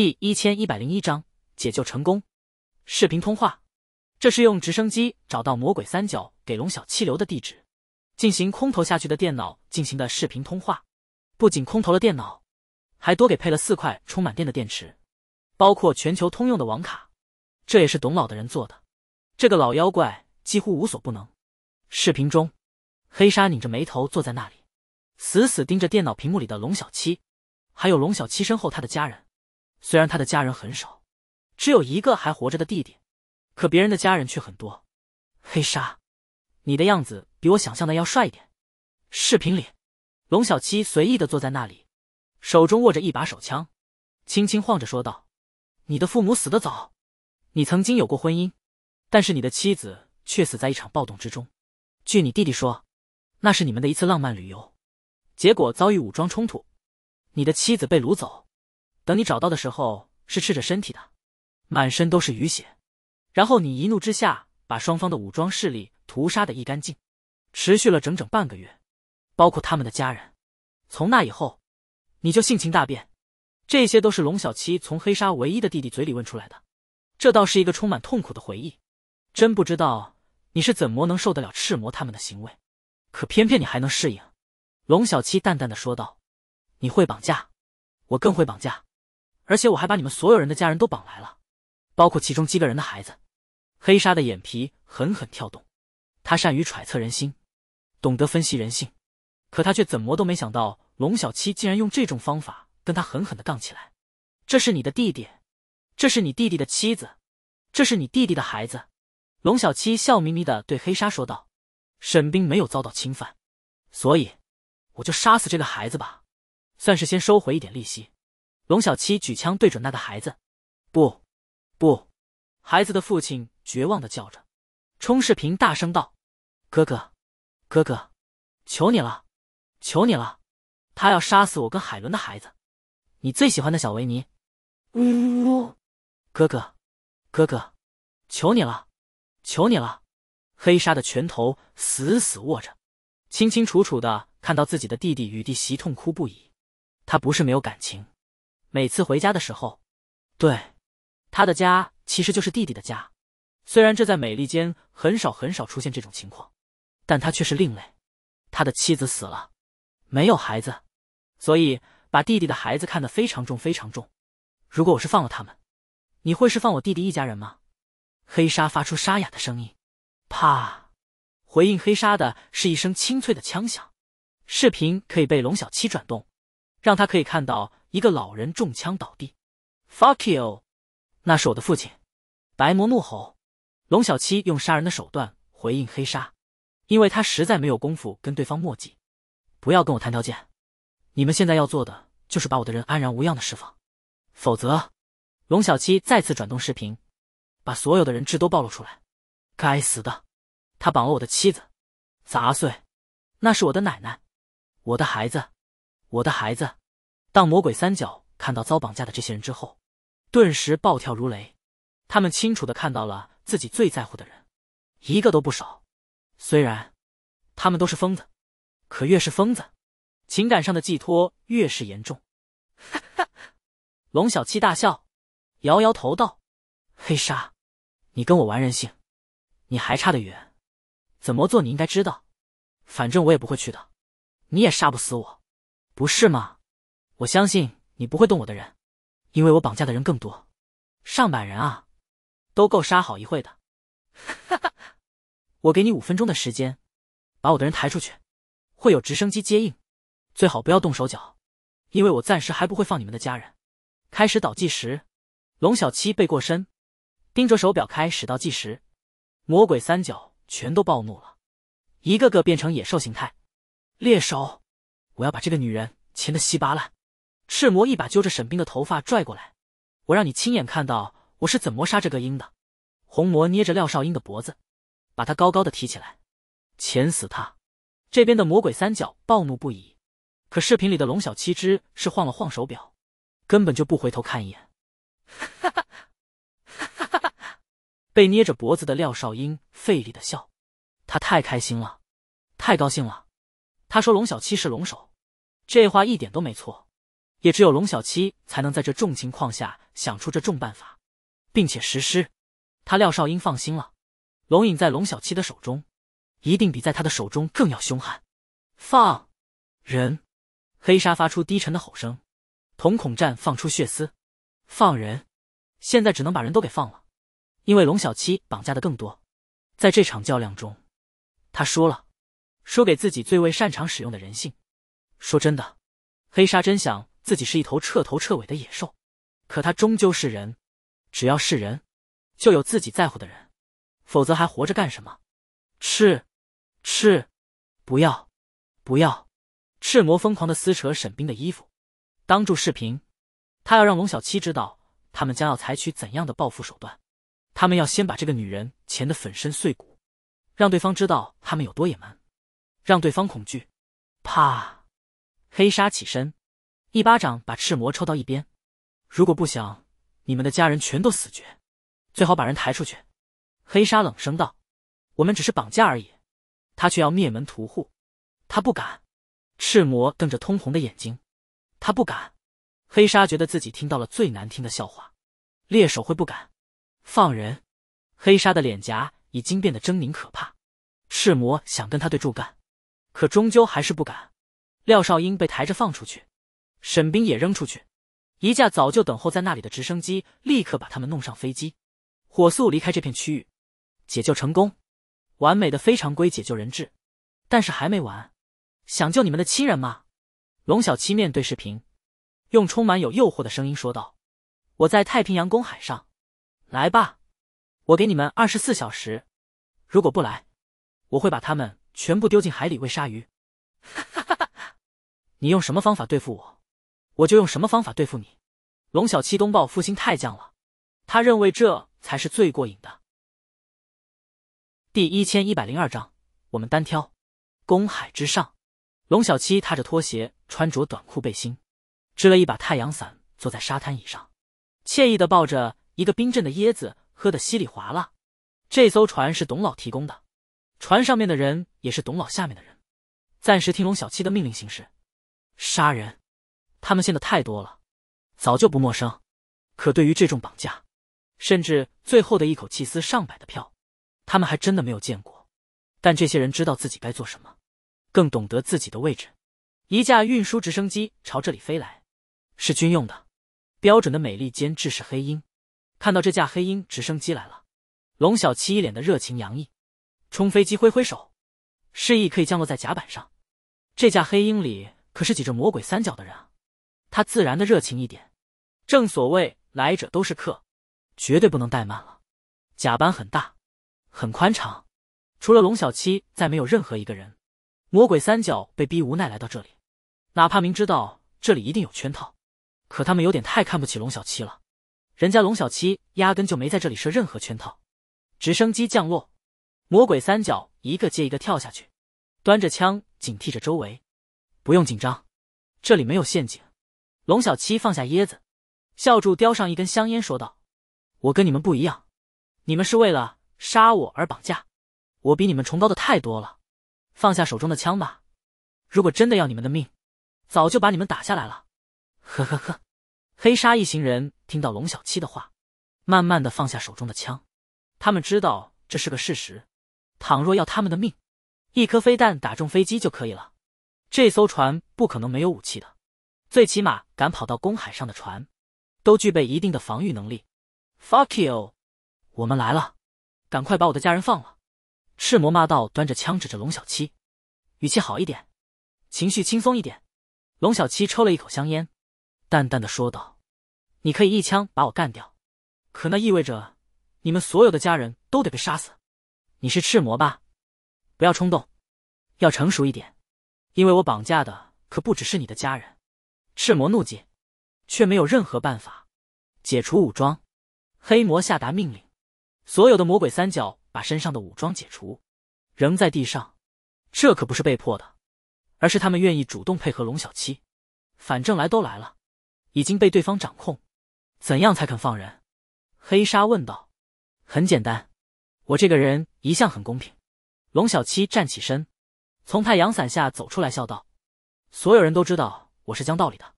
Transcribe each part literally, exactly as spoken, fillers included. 第一千一百零一章解救成功。视频通话，这是用直升机找到魔鬼三角给龙小七留的地址，进行空投下去的电脑进行的视频通话。不仅空投了电脑，还多给配了四块充满电的电池，包括全球通用的网卡，这也是董老的人做的。这个老妖怪几乎无所不能。视频中，黑鲨拧着眉头坐在那里，死死盯着电脑屏幕里的龙小七，还有龙小七身后他的家人。虽然他的家人很少，只有一个还活着的弟弟，可别人的家人却很多。黑鲨，你的样子比我想象的要帅一点。视频里，龙小七随意地坐在那里，手中握着一把手枪，轻轻晃着说道：你的父母死得早，你曾经有过婚姻，但是你的妻子却死在一场暴动之中。据你弟弟说，那是你们的一次浪漫旅游，结果遭遇武装冲突，你的妻子被掳走，等你找到的时候是赤着身体的，满身都是淤血，然后你一怒之下把双方的武装势力屠杀得一干净，持续了整整半个月，包括他们的家人。从那以后你就性情大变。这些都是龙小七从黑鲨唯一的弟弟嘴里问出来的，这倒是一个充满痛苦的回忆。真不知道你是怎么能受得了赤魔他们的行为，可偏偏你还能适应。龙小七淡淡地说道：你会绑架，我更会绑架，而且我还把你们所有人的家人都绑来了，包括其中几个人的孩子。黑鲨的眼皮狠狠跳动，他善于揣测人心，懂得分析人性，可他却怎么都没想到龙小七竟然用这种方法跟他狠狠地杠起来。这是你的弟弟，这是你弟弟的妻子，这是你弟弟的孩子。龙小七笑眯眯地对黑鲨说道：沈冰没有遭到侵犯，所以我就杀死这个孩子吧，算是先收回一点利息。龙小七举枪对准那个孩子。不，不！孩子的父亲绝望地叫着，冲视频大声道：哥哥，哥哥，求你了，求你了，他要杀死我跟海伦的孩子，你最喜欢的小维尼。呜！哥哥，哥哥，求你了，求你了！黑鲨的拳头死死握着，清清楚楚地看到自己的弟弟与弟媳痛哭不已。他不是没有感情，每次回家的时候，对，他的家其实就是弟弟的家，虽然这在美利坚很少很少出现这种情况，但他却是另类。他的妻子死了，没有孩子，所以把弟弟的孩子看得非常重非常重。如果我是放了他们，你会是放我弟弟一家人吗？黑鲨发出沙哑的声音。啪！回应黑鲨的是一声清脆的枪响。视频可以被龙小七转动，让他可以看到一个老人中枪倒地。 Fuck you， 那是我的父亲。白魔怒吼。龙小七用杀人的手段回应黑鲨，因为他实在没有功夫跟对方磨叽。不要跟我谈条件，你们现在要做的就是把我的人安然无恙的释放，否则。龙小七再次转动视频，把所有的人质都暴露出来。该死的，他绑了我的妻子，砸碎，那是我的奶奶，我的孩子，我的孩子。当魔鬼三角看到遭绑架的这些人之后，顿时暴跳如雷。他们清楚地看到了自己最在乎的人，一个都不少。虽然他们都是疯子，可越是疯子，情感上的寄托越是严重。哈哈，龙小七大笑，摇摇头道：黑鲨，你跟我玩人性，你还差得远，怎么做你应该知道，反正我也不会去的，你也杀不死我，不是吗？我相信你不会动我的人，因为我绑架的人更多，上百人啊，都够杀好一会的。我给你五分钟的时间，把我的人抬出去，会有直升机接应，最好不要动手脚，因为我暂时还不会放你们的家人。开始倒计时，龙小七背过身，盯着手表开始倒计时。魔鬼三角全都暴怒了，一个个变成野兽形态。猎手，我要把这个女人钳得稀巴烂。赤魔一把揪着沈冰的头发拽过来，我让你亲眼看到我是怎么杀这个鹰的。红魔捏着廖少英的脖子，把他高高的提起来，钳死他。这边的魔鬼三角暴怒不已，可视频里的龙小七只是晃了晃手表，根本就不回头看一眼。哈哈哈哈哈！被捏着脖子的廖少英费力的笑，他太开心了，太高兴了。他说龙小七是龙首，这话一点都没错。也只有龙小七才能在这重情况下想出这重办法，并且实施。他廖少英放心了，龙隐在龙小七的手中，一定比在他的手中更要凶悍。放人！黑鲨发出低沉的吼声，瞳孔绽放出血丝。放人！现在只能把人都给放了，因为龙小七绑架的更多。在这场较量中，他说了，说给自己最为擅长使用的人性。说真的，黑鲨真想自己是一头彻头彻尾的野兽，可他终究是人，只要是人，就有自己在乎的人，否则还活着干什么？吃，吃，不要，不要！赤魔疯狂地撕扯沈冰的衣服，当住视频，他要让龙小七知道他们将要采取怎样的报复手段。他们要先把这个女人钳得粉身碎骨，让对方知道他们有多野蛮，让对方恐惧。啪！黑鲨起身，一巴掌把赤魔抽到一边。如果不想你们的家人全都死绝，最好把人抬出去。黑鲨冷声道：“我们只是绑架而已。”他却要灭门屠户，他不敢。赤魔瞪着通红的眼睛，他不敢。黑鲨觉得自己听到了最难听的笑话，猎手会不敢放人？黑鲨的脸颊已经变得狰狞可怕。赤魔想跟他对住干，可终究还是不敢。廖少英被抬着放出去，沈冰也扔出去。一架早就等候在那里的直升机立刻把他们弄上飞机，火速离开这片区域。解救成功，完美的非常规解救人质。但是还没完，想救你们的亲人吗？龙小七面对视频，用充满有诱惑的声音说道：“我在太平洋公海上，来吧，我给你们二十四小时，如果不来，我会把他们全部丢进海里喂鲨鱼。”哈哈哈哈！你用什么方法对付我，我就用什么方法对付你。龙小七东报复心太犟了，他认为这才是最过瘾的。第一千一百零二章，我们单挑。公海之上，龙小七踏着拖鞋，穿着短裤背心，支了一把太阳伞，坐在沙滩椅上，惬意地抱着一个冰镇的椰子，喝得稀里哗啦。这艘船是董老提供的，船上面的人也是董老下面的人，暂时听龙小七的命令行事。杀人，他们现在太多了，早就不陌生。可对于这种绑架，甚至最后的一口气撕上百的票，他们还真的没有见过。但这些人知道自己该做什么，更懂得自己的位置。一架运输直升机朝这里飞来，是军用的，标准的美利坚制式黑鹰。看到这架黑鹰直升机来了，龙小七一脸的热情洋溢，冲飞机挥挥手，示意可以降落在甲板上。这架黑鹰里可是挤着魔鬼三角的人啊，他自然的热情一点。正所谓来者都是客，绝对不能怠慢了。甲板很大，很宽敞，除了龙小七再没有任何一个人。魔鬼三角被逼无奈来到这里，哪怕明知道这里一定有圈套，可他们有点太看不起龙小七了。人家龙小七压根就没在这里设任何圈套。直升机降落，魔鬼三角一个接一个跳下去，端着枪警惕着周围。不用紧张，这里没有陷阱。龙小七放下椰子，笑住叼上一根香烟说道：“我跟你们不一样，你们是为了杀我而绑架，我比你们崇高的太多了。放下手中的枪吧，如果真的要你们的命，早就把你们打下来了。”呵呵呵。黑鲨一行人听到龙小七的话，慢慢地放下手中的枪。他们知道这是个事实，倘若要他们的命，一颗飞弹打中飞机就可以了。这艘船不可能没有武器的，最起码敢跑到公海上的船都具备一定的防御能力。 Fuck you， 我们来了，赶快把我的家人放了。赤魔骂道，端着枪指着龙小七，语气好一点，情绪轻松一点。龙小七抽了一口香烟，淡淡的说道：“你可以一枪把我干掉，可那意味着你们所有的家人都得被杀死。你是赤魔吧？不要冲动，要成熟一点，因为我绑架的可不只是你的家人。”赤魔怒极，却没有任何办法解除武装。黑魔下达命令，所有的魔鬼三角把身上的武装解除，扔在地上。这可不是被迫的，而是他们愿意主动配合龙小七。反正来都来了，已经被对方掌控，怎样才肯放人？黑鲨问道。很简单，我这个人一向很公平。龙小七站起身，从太阳伞下走出来笑道：“所有人都知道我是讲道理的，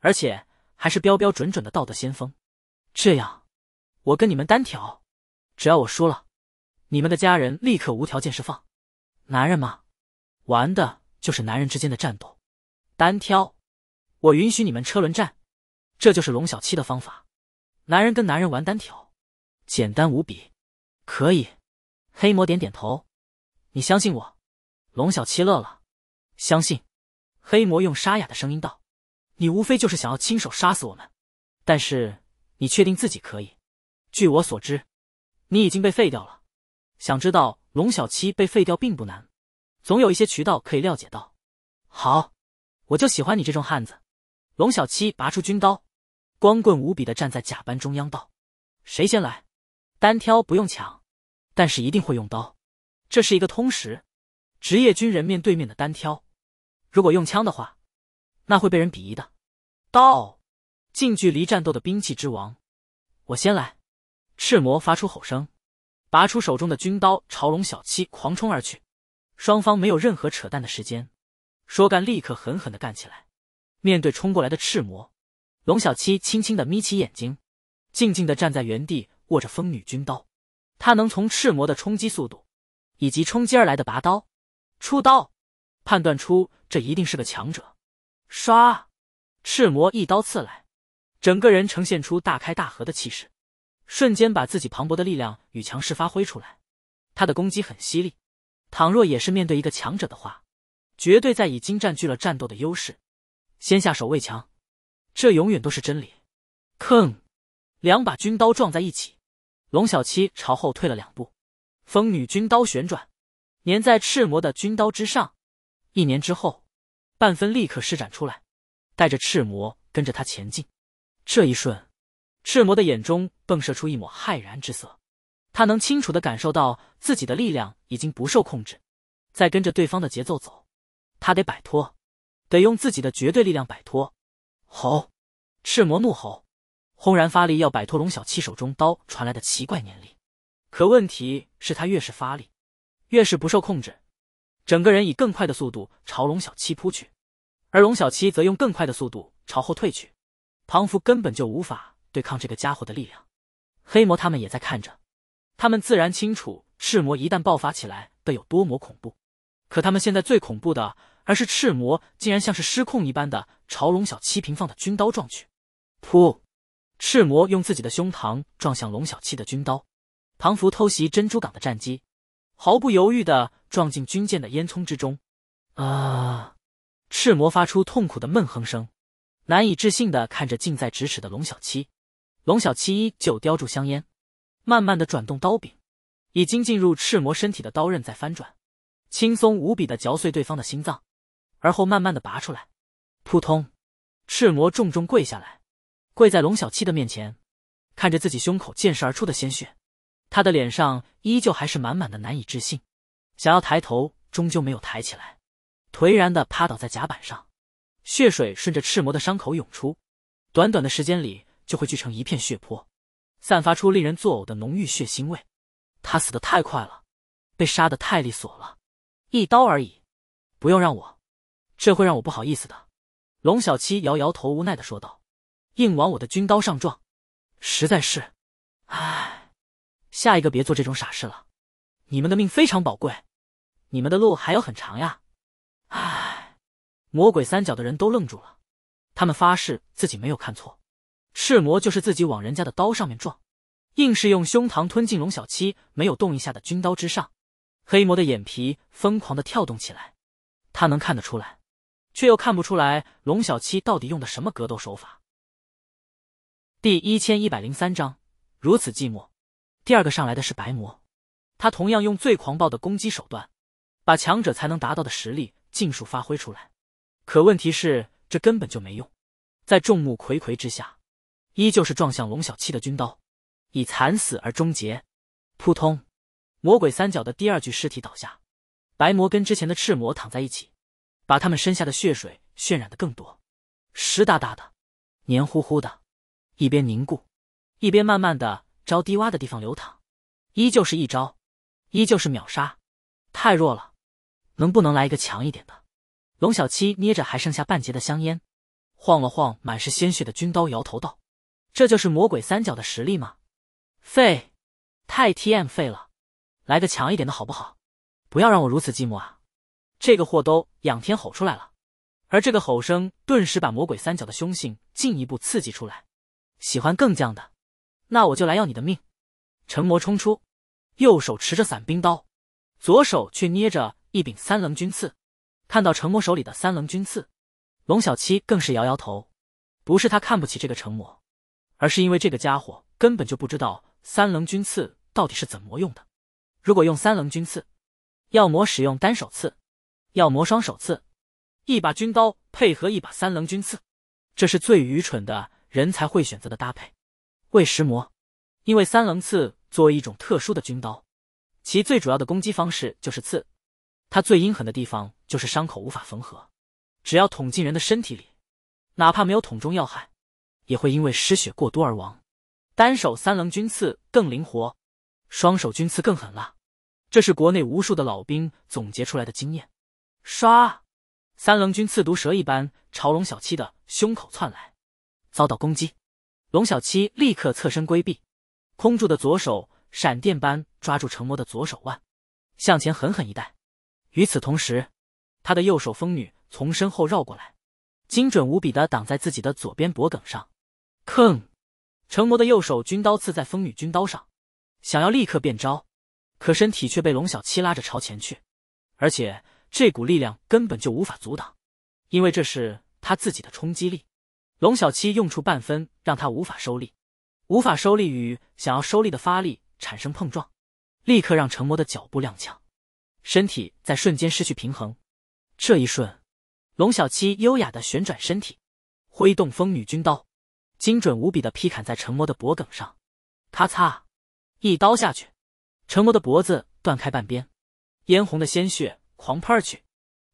而且还是标标准准的道德先锋。这样，我跟你们单挑，只要我输了，你们的家人立刻无条件释放。男人嘛，玩的就是男人之间的战斗。单挑，我允许你们车轮战，这就是龙小七的方法。男人跟男人玩单挑，简单无比。可以。黑魔点点头，你相信我。龙小七乐了，相信。黑魔用沙哑的声音道，你无非就是想要亲手杀死我们，但是你确定自己可以？据我所知，你已经被废掉了。想知道龙小七被废掉并不难，总有一些渠道可以了解到。好，我就喜欢你这种汉子。龙小七拔出军刀，光棍无比的站在甲班中央道，谁先来？单挑不用抢，但是一定会用刀，这是一个通识。职业军人面对面的单挑，如果用枪的话，那会被人鄙夷的。刀，近距离战斗的兵器之王，我先来！赤魔发出吼声，拔出手中的军刀，朝龙小七狂冲而去。双方没有任何扯淡的时间，说干立刻狠狠地干起来。面对冲过来的赤魔，龙小七轻轻地眯起眼睛，静静地站在原地，握着风女军刀。他能从赤魔的冲击速度以及冲击而来的拔刀、出刀判断出这一定是个强者。唰！赤魔一刀刺来，整个人呈现出大开大合的气势，瞬间把自己磅礴的力量与强势发挥出来。他的攻击很犀利，倘若也是面对一个强者的话，绝对在已经占据了战斗的优势，先下手为强，这永远都是真理。吭！两把军刀撞在一起，龙小七朝后退了两步，风女军刀旋转，粘在赤魔的军刀之上。一年之后，半分立刻施展出来，带着赤魔跟着他前进。这一瞬，赤魔的眼中迸射出一抹骇然之色，他能清楚地感受到自己的力量已经不受控制，再跟着对方的节奏走，他得摆脱，得用自己的绝对力量摆脱。吼！赤魔怒吼，轰然发力要摆脱龙小七手中刀传来的奇怪粘力。可问题是他越是发力，越是不受控制，整个人以更快的速度朝龙小七扑去，而龙小七则用更快的速度朝后退去，庞福根本就无法对抗这个家伙的力量。黑魔他们也在看着，他们自然清楚赤魔一旦爆发起来得有多么恐怖，可他们现在最恐怖的而是赤魔竟然像是失控一般的朝龙小七平放的军刀撞去。噗！赤魔用自己的胸膛撞向龙小七的军刀，庞福偷袭珍珠港的战机，毫不犹豫地撞进军舰的烟囱之中。啊！赤魔发出痛苦的闷哼声，难以置信地看着近在咫尺的龙小七。龙小七依旧叼住香烟，慢慢地转动刀柄，已经进入赤魔身体的刀刃在翻转，轻松无比地嚼碎对方的心脏，而后慢慢地拔出来。扑通！赤魔重重跪下来，跪在龙小七的面前，看着自己胸口溅射而出的鲜血，他的脸上依旧还是满满的难以置信。想要抬头，终究没有抬起来，颓然地趴倒在甲板上，血水顺着赤魔的伤口涌出，短短的时间里就会聚成一片血泊，散发出令人作呕的浓郁血腥味。他死得太快了，被杀得太利索了，一刀而已，不用让我，这会让我不好意思的。龙小七摇摇头，无奈地说道，硬往我的军刀上撞，实在是，唉，下一个别做这种傻事了，你们的命非常宝贵。你们的路还有很长呀。唉，魔鬼三角的人都愣住了，他们发誓自己没有看错，赤魔就是自己往人家的刀上面撞，硬是用胸膛吞进龙小七没有动一下的军刀之上。黑魔的眼皮疯狂地跳动起来，他能看得出来，却又看不出来龙小七到底用的什么格斗手法。第一千一百零三章，如此寂寞。第二个上来的是白魔，他同样用最狂暴的攻击手段，把强者才能达到的实力尽数发挥出来，可问题是这根本就没用。在众目睽睽之下，依旧是撞向龙小七的军刀，以惨死而终结。扑通！魔鬼三角的第二具尸体倒下，白魔跟之前的赤魔躺在一起，把他们身下的血水渲染得更多，湿哒哒的，黏糊糊的，一边凝固，一边慢慢的朝低洼的地方流淌。依旧是一招，依旧是秒杀，太弱了。能不能来一个强一点的？龙小七捏着还剩下半截的香烟，晃了晃满是鲜血的军刀，摇头道：“这就是魔鬼三角的实力吗？废，太 T M 废了！来个强一点的好不好？不要让我如此寂寞啊！”这个货都仰天吼出来了，而这个吼声顿时把魔鬼三角的凶性进一步刺激出来。喜欢更犟的，那我就来要你的命！成魔冲出，右手持着伞兵刀，左手却捏着一柄三棱军刺。看到成魔手里的三棱军刺，龙小七更是摇摇头。不是他看不起这个成魔，而是因为这个家伙根本就不知道三棱军刺到底是怎么用的。如果用三棱军刺，要么使用单手刺，要么双手刺，一把军刀配合一把三棱军刺，这是最愚蠢的人才会选择的搭配。为石魔，因为三棱刺作为一种特殊的军刀，其最主要的攻击方式就是刺，它最阴狠的地方就是伤口无法缝合，只要捅进人的身体里，哪怕没有捅中要害，也会因为失血过多而亡。单手三棱军刺更灵活，双手军刺更狠辣，这是国内无数的老兵总结出来的经验。刷，三棱军刺毒蛇一般朝龙小七的胸口窜来，遭到攻击，龙小七立刻侧身规避，空住的左手闪电般抓住成魔的左手腕，向前狠狠一带。与此同时，他的右手风女从身后绕过来，精准无比地挡在自己的左边脖梗上。吭！成魔的右手军刀刺在风女军刀上，想要立刻变招，可身体却被龙小七拉着朝前去，而且这股力量根本就无法阻挡，因为这是他自己的冲击力。龙小七用出半分，让他无法收力，无法收力与想要收力的发力产生碰撞，立刻让成魔的脚步踉跄，身体在瞬间失去平衡。这一瞬，龙小七优雅地旋转身体，挥动风女军刀，精准无比地劈砍在成魔的脖梗上。咔嚓，一刀下去，成魔的脖子断开半边，嫣红的鲜血狂喷而去。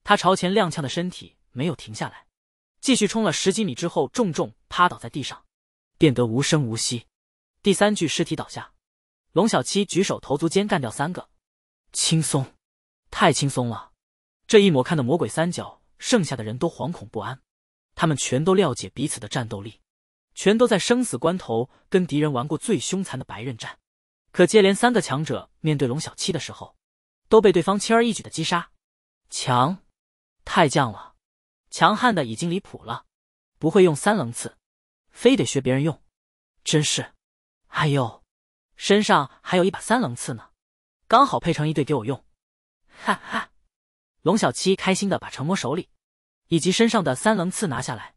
他朝前踉跄的身体没有停下来，继续冲了十几米之后，重重趴倒在地上，变得无声无息。第三具尸体倒下，龙小七举手投足间干掉三个，轻松，太轻松了。这一抹看的魔鬼三角，剩下的人都惶恐不安，他们全都了解彼此的战斗力，全都在生死关头跟敌人玩过最凶残的白刃战。可接连三个强者面对龙小七的时候，都被对方轻而易举的击杀。强，太犟了，强悍的已经离谱了，不会用三棱刺，非得学别人用，真是。哎呦，身上还有一把三棱刺呢，刚好配成一对给我用。哈哈，龙小七开心的把成魔手里以及身上的三棱刺拿下来，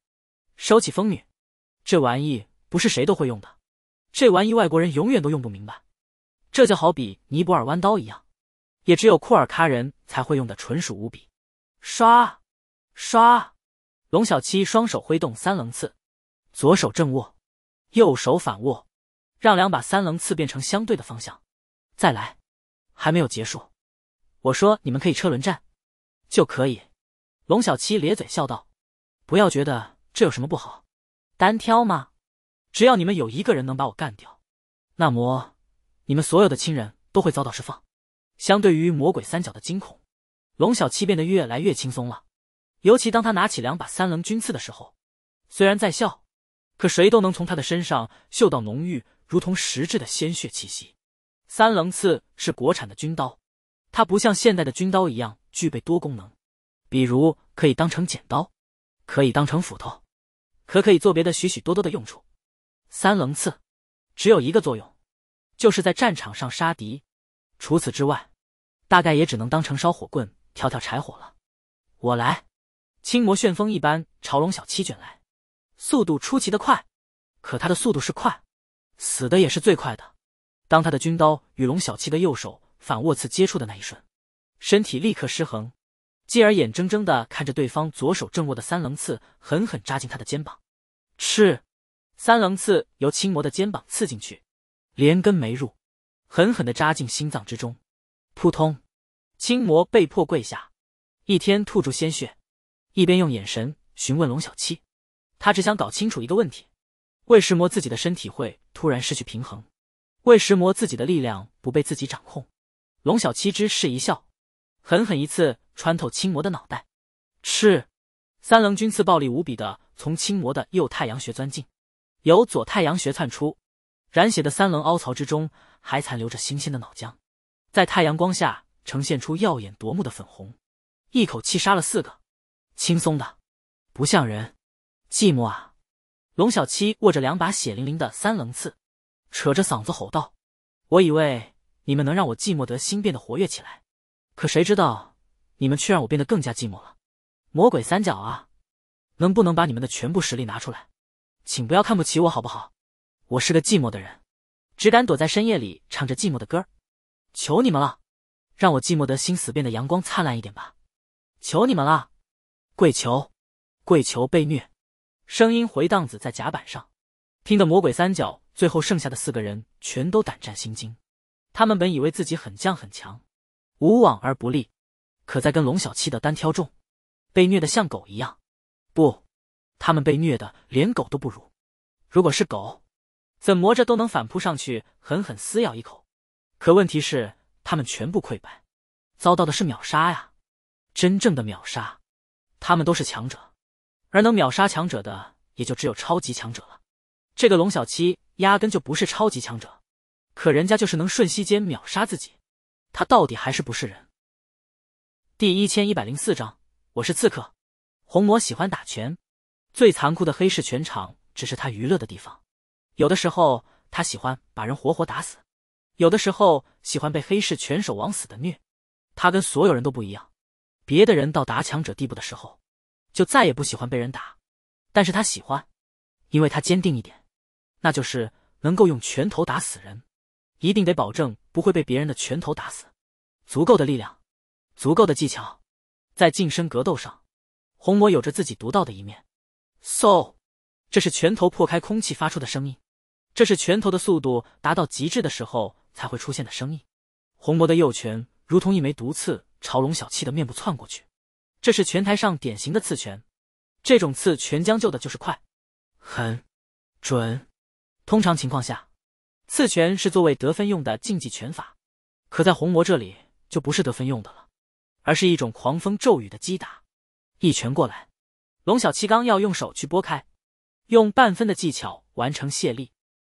收起风女。这玩意不是谁都会用的，这玩意外国人永远都用不明白。这就好比尼泊尔弯刀一样，也只有库尔喀人才会用的纯属无比。刷，刷，龙小七双手挥动三棱刺，左手正握，右手反握，让两把三棱刺变成相对的方向。再来，还没有结束。我说你们可以车轮战，就可以。龙小七咧嘴笑道：“不要觉得这有什么不好，单挑吗？只要你们有一个人能把我干掉，那么你们所有的亲人都会遭到释放。”相对于魔鬼三角的惊恐，龙小七变得越来越轻松了。尤其当他拿起两把三棱军刺的时候，虽然在笑，可谁都能从他的身上嗅到浓郁如同实质的鲜血气息。三棱刺是国产的军刀，它不像现代的军刀一样具备多功能，比如可以当成剪刀，可以当成斧头，可可以做别的许许多多的用处。三棱刺只有一个作用，就是在战场上杀敌，除此之外大概也只能当成烧火棍挑挑柴火了。我来，青魔旋风一般朝龙小七卷来，速度出奇的快，可他的速度是快，死的也是最快的。当他的军刀与龙小七的右手反握刺接触的那一瞬，身体立刻失衡，继而眼睁睁地看着对方左手正握的三棱刺狠狠扎进他的肩膀。吃，三棱刺由青魔的肩膀刺进去，连根没入，狠狠地扎进心脏之中。扑通，青魔被迫跪下，一边吐出鲜血，一边用眼神询问龙小七。他只想搞清楚一个问题，为什么自己的身体会突然失去平衡，为什么自己的力量不被自己掌控。龙小七只是一笑，狠狠一次穿透青魔的脑袋。吃，三棱军刺暴力无比地从青魔的右太阳穴钻进，由左太阳穴窜出，染血的三棱凹槽之中还残留着新鲜的脑浆，在太阳光下呈现出耀眼夺目的粉红。一口气杀了四个，轻松的，不像人，寂寞啊！龙小七握着两把血淋淋的三棱刺，扯着嗓子吼道：“我以为你们能让我寂寞得心变得活跃起来，可谁知道你们却让我变得更加寂寞了。魔鬼三角啊，能不能把你们的全部实力拿出来？请不要看不起我好不好？我是个寂寞的人，只敢躲在深夜里唱着寂寞的歌，求你们了，让我寂寞得心死变得阳光灿烂一点吧！求你们了，跪求，跪求被虐！”声音回荡子在甲板上，听得魔鬼三角最后剩下的四个人全都胆战心惊。他们本以为自己很犟很强，无往而不利，可在跟龙小七的单挑中，被虐得像狗一样。不，他们被虐的连狗都不如。如果是狗，怎么着都能反扑上去狠狠撕咬一口。可问题是，他们全部溃败，遭到的是秒杀呀！真正的秒杀，他们都是强者，而能秒杀强者的也就只有超级强者了。这个龙小七压根就不是超级强者，可人家就是能瞬息间秒杀自己，他到底还是不是人？第一千一百零四章，我是刺客。红魔喜欢打拳，最残酷的黑市拳场只是他娱乐的地方。有的时候他喜欢把人活活打死，有的时候喜欢被黑市拳手往死的虐。他跟所有人都不一样，别的人到达强者地步的时候，就再也不喜欢被人打，但是他喜欢，因为他坚定一点，那就是能够用拳头打死人。一定得保证不会被别人的拳头打死，足够的力量，足够的技巧。在近身格斗上，红魔有着自己独到的一面。嗖，这是拳头破开空气发出的声音，这是拳头的速度达到极致的时候才会出现的声音。红魔的右拳如同一枚毒刺，朝龙小七的面部窜过去。这是拳台上典型的刺拳，这种刺拳将就的就是快、狠、准。通常情况下，刺拳是作为得分用的竞技拳法，可在红魔这里就不是得分用的了，而是一种狂风骤雨的击打。一拳过来，龙小七刚要用手去拨开，用半分的技巧完成卸力，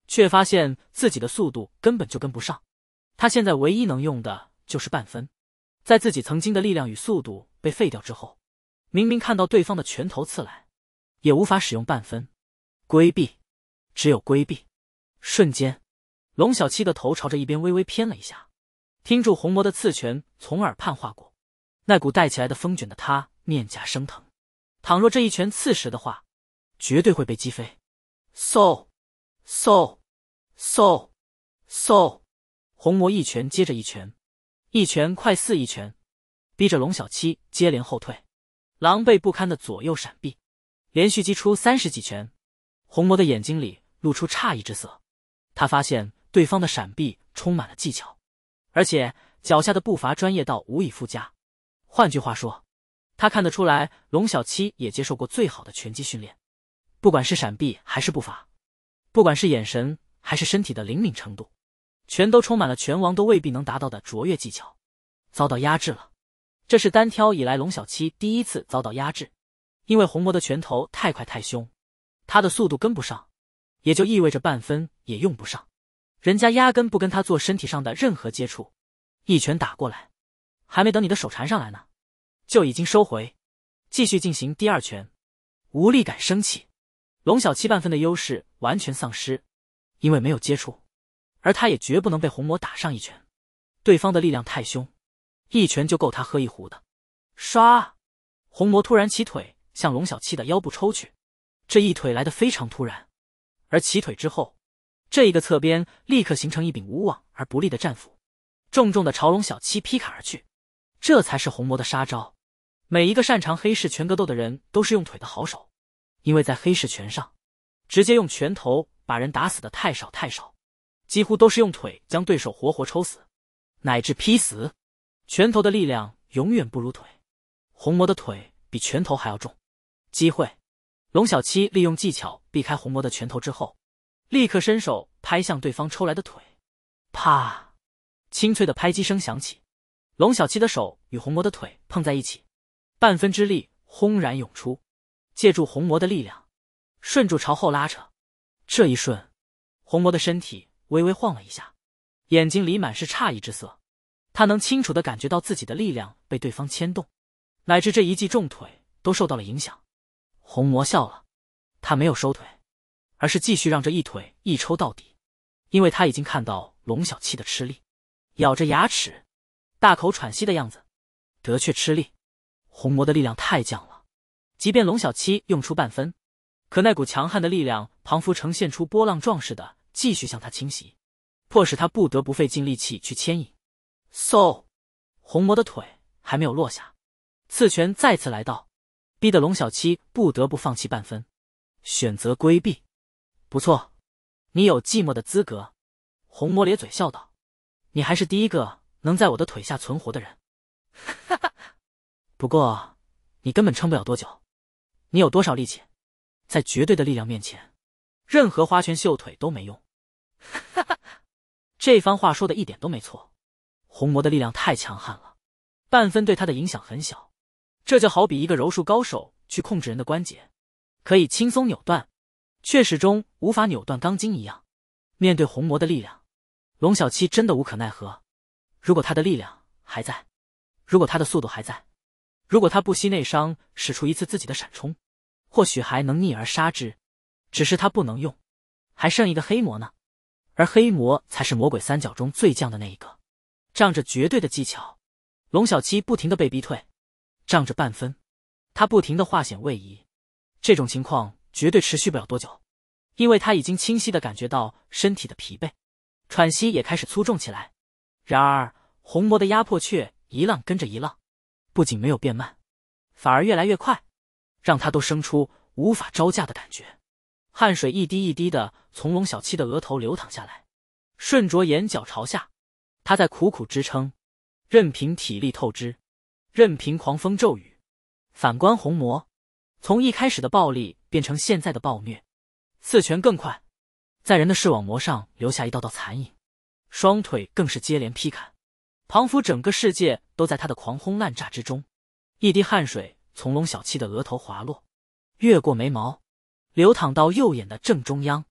却发现自己的速度根本就跟不上。他现在唯一能用的就是半分。在自己曾经的力量与速度被废掉之后，明明看到对方的拳头刺来，也无法使用半分，规避，只有规避。瞬间，龙小七的头朝着一边微微偏了一下，听住红魔的刺拳从耳畔划过，那股带起来的风卷的他面颊生疼。倘若这一拳刺实的话，绝对会被击飞。嗖嗖嗖嗖，红魔一拳接着一拳，一拳快似一拳，逼着龙小七接连后退，狼狈不堪的左右闪避，连续击出三十几拳。红魔的眼睛里露出诧异之色，他发现对方的闪避充满了技巧，而且脚下的步伐专业到无以复加。换句话说，他看得出来龙小七也接受过最好的拳击训练，不管是闪避还是步伐，不管是眼神还是身体的灵敏程度，全都充满了拳王都未必能达到的卓越技巧。遭到压制了，这是单挑以来龙小七第一次遭到压制，因为红魔的拳头太快太凶，他的速度跟不上，也就意味着半分也用不上。人家压根不跟他做身体上的任何接触，一拳打过来，还没等你的手缠上来呢，就已经收回，继续进行第二拳。无力感升起，龙小七半分的优势完全丧失，因为没有接触，而他也绝不能被红魔打上一拳，对方的力量太凶，一拳就够他喝一壶的。刷！红魔突然起腿向龙小七的腰部抽去，这一腿来得非常突然，而起腿之后，这一个侧边立刻形成一柄无往而不利的战斧，重重的朝龙小七劈砍而去。这才是红魔的杀招。每一个擅长黑市拳格斗的人都是用腿的好手，因为在黑市拳上，直接用拳头把人打死的太少太少，几乎都是用腿将对手活活抽死，乃至劈死。拳头的力量永远不如腿，红魔的腿比拳头还要重。机会！龙小七利用技巧避开红魔的拳头之后，立刻伸手拍向对方抽来的腿，啪！清脆的拍击声响起，龙小七的手与红魔的腿碰在一起，半分之力轰然涌出，借助红魔的力量，顺住朝后拉扯。这一瞬，红魔的身体微微晃了一下，眼睛里满是诧异之色。他能清楚地感觉到自己的力量被对方牵动，乃至这一记重腿都受到了影响。红魔笑了，他没有收腿，而是继续让这一腿一抽到底，因为他已经看到龙小七的吃力，咬着牙齿，大口喘息的样子。的确吃力，红魔的力量太犟了，即便龙小七用出半分，可那股强悍的力量庞佛呈现出波浪状似的继续向他侵袭，迫使他不得不费尽力气去牵引。嗖，红魔的腿还没有落下，刺拳再次来到，逼得龙小七不得不放弃半分，选择规避。不错，你有寂寞的资格。红魔咧嘴笑道，你还是第一个能在我的腿下存活的人。哈哈，不过你根本撑不了多久，你有多少力气，在绝对的力量面前，任何花拳绣腿都没用。哈哈，这番话说的一点都没错，红魔的力量太强悍了，半分对他的影响很小，这就好比一个柔术高手去控制人的关节，可以轻松扭断，却始终无法扭断钢筋一样。面对红魔的力量，龙小七真的无可奈何。如果他的力量还在，如果他的速度还在，如果他不惜内伤使出一次自己的闪冲，或许还能逆而杀之，只是他不能用，还剩一个黑魔呢。而黑魔才是魔鬼三角中最犟的那一个，仗着绝对的技巧，龙小七不停地被逼退，仗着半分，他不停地化险为夷。这种情况绝对持续不了多久，因为他已经清晰地感觉到身体的疲惫，喘息也开始粗重起来。然而红魔的压迫却一浪跟着一浪，不仅没有变慢，反而越来越快，让他都生出无法招架的感觉。汗水一滴一滴的从龙小七的额头流淌下来，顺着眼角朝下。他在苦苦支撑，任凭体力透支，任凭狂风骤雨。反观红魔，从一开始的暴力变成现在的暴虐，四拳更快，在人的视网膜上留下一道道残影，双腿更是接连劈砍。庞佛整个世界都在他的狂轰滥炸之中，一滴汗水从龙小七的额头滑落，越过眉毛，流淌到右眼的正中央，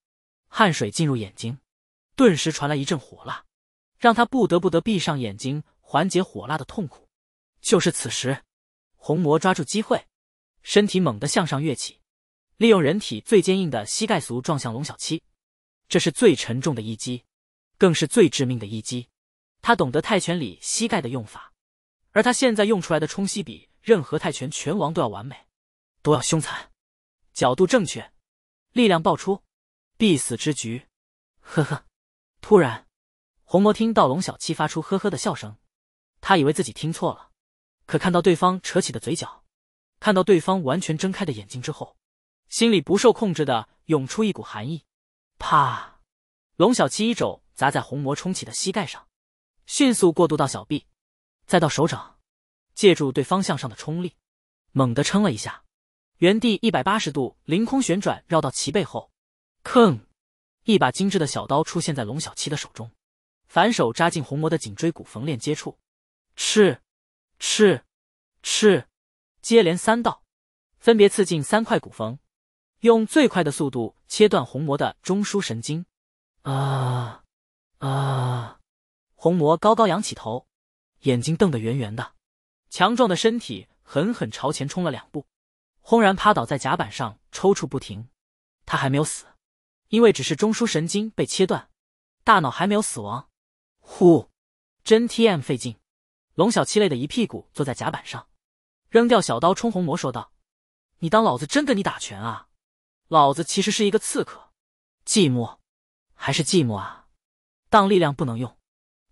汗水进入眼睛，顿时传来一阵火辣，让他不得不得闭上眼睛缓解火辣的痛苦。就是此时，红魔抓住机会，身体猛地向上跃起，利用人体最坚硬的膝盖足撞向龙小七，这是最沉重的一击，更是最致命的一击。他懂得泰拳里膝盖的用法，而他现在用出来的冲膝比任何泰拳拳王都要完美，都要凶残，角度正确，力量爆出，必死之局。呵呵。突然，红魔听到龙小七发出呵呵的笑声，他以为自己听错了，可看到对方扯起的嘴角，看到对方完全睁开的眼睛之后，心里不受控制的涌出一股寒意。啪！龙小七一肘砸在红魔冲起的膝盖上，迅速过渡到小臂，再到手掌，借助对方向上的冲力，猛地撑了一下，原地一百八十度凌空旋转，绕到其背后。吭！一把精致的小刀出现在龙小七的手中，反手扎进红魔的颈椎骨缝链接触，吃吃吃，接连三道，分别刺进三块骨缝，用最快的速度切断红魔的中枢神经。啊啊！红魔高高扬起头，眼睛瞪得圆圆的，强壮的身体狠狠朝前冲了两步，轰然趴倒在甲板上，抽搐不停。他还没有死，因为只是中枢神经被切断，大脑还没有死亡。呼，真 T M 费劲。龙小七累的一屁股坐在甲板上，扔掉小刀冲红魔说道，你当老子真跟你打拳啊？老子其实是一个刺客。寂寞还是寂寞啊，当力量不能用，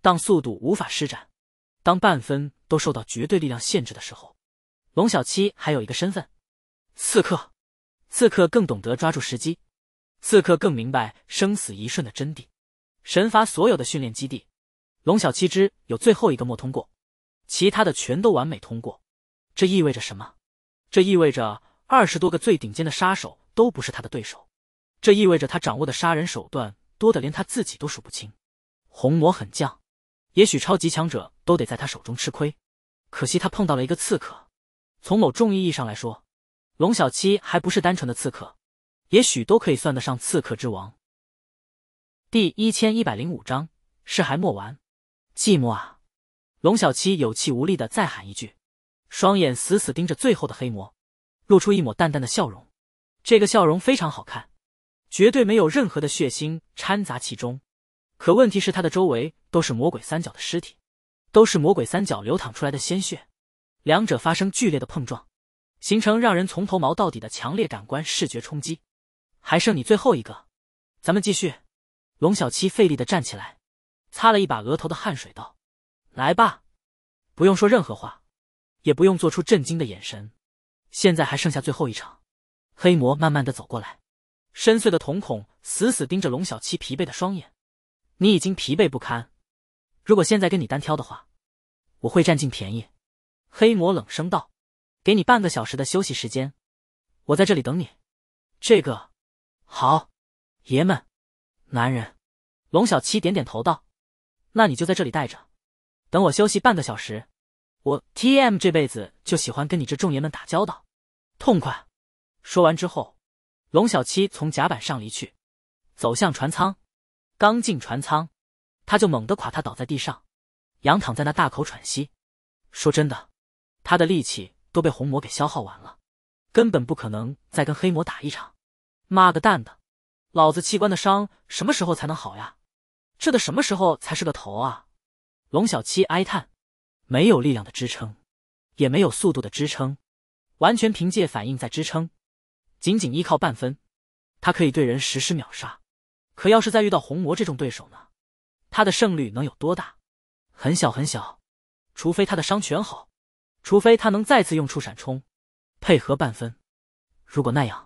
当速度无法施展，当半分都受到绝对力量限制的时候，龙小七还有一个身份，刺客。刺客更懂得抓住时机，刺客更明白生死一瞬的真谛。神罚所有的训练基地，龙小七只有最后一个没通过，其他的全都完美通过。这意味着什么？这意味着二十多个最顶尖的杀手都不是他的对手，这意味着他掌握的杀人手段多得连他自己都数不清。红魔很犟，也许超级强者都得在他手中吃亏，可惜他碰到了一个刺客。从某种意义上来说，龙小七还不是单纯的刺客，也许都可以算得上刺客之王。第一千一百零五章，事还没完。寂寞啊！龙小七有气无力的再喊一句，双眼死死盯着最后的黑魔，露出一抹淡淡的笑容。这个笑容非常好看，绝对没有任何的血腥掺杂其中。可问题是他的周围都是魔鬼三角的尸体，都是魔鬼三角流淌出来的鲜血，两者发生剧烈的碰撞，形成让人从头毛到底的强烈感官视觉冲击。还剩你最后一个，咱们继续。龙小七费力地站起来，擦了一把额头的汗水道：“来吧。”不用说任何话，也不用做出震惊的眼神。现在还剩下最后一场。黑魔慢慢地走过来，深邃的瞳孔死死盯着龙小七疲惫的双眼。你已经疲惫不堪，如果现在跟你单挑的话，我会占尽便宜。黑魔冷声道：“给你半个小时的休息时间，我在这里等你。”这个好，爷们，男人。龙小七点点头道：“那你就在这里待着，等我休息半个小时。我 T M 这辈子就喜欢跟你这众爷们打交道，痛快。”说完之后，龙小七从甲板上离去，走向船舱。刚进船舱，他就猛地垮塌倒在地上，仰躺在那大口喘息。说真的，他的力气都被红魔给消耗完了，根本不可能再跟黑魔打一场。妈个蛋的，老子器官的伤什么时候才能好呀？这的什么时候才是个头啊？龙小七哀叹，没有力量的支撑，也没有速度的支撑，完全凭借反应在支撑。仅仅依靠半分，他可以对人实施秒杀。可要是再遇到红魔这种对手呢，他的胜率能有多大？很小很小。除非他的伤全好，除非他能再次用出闪冲配合半分。如果那样，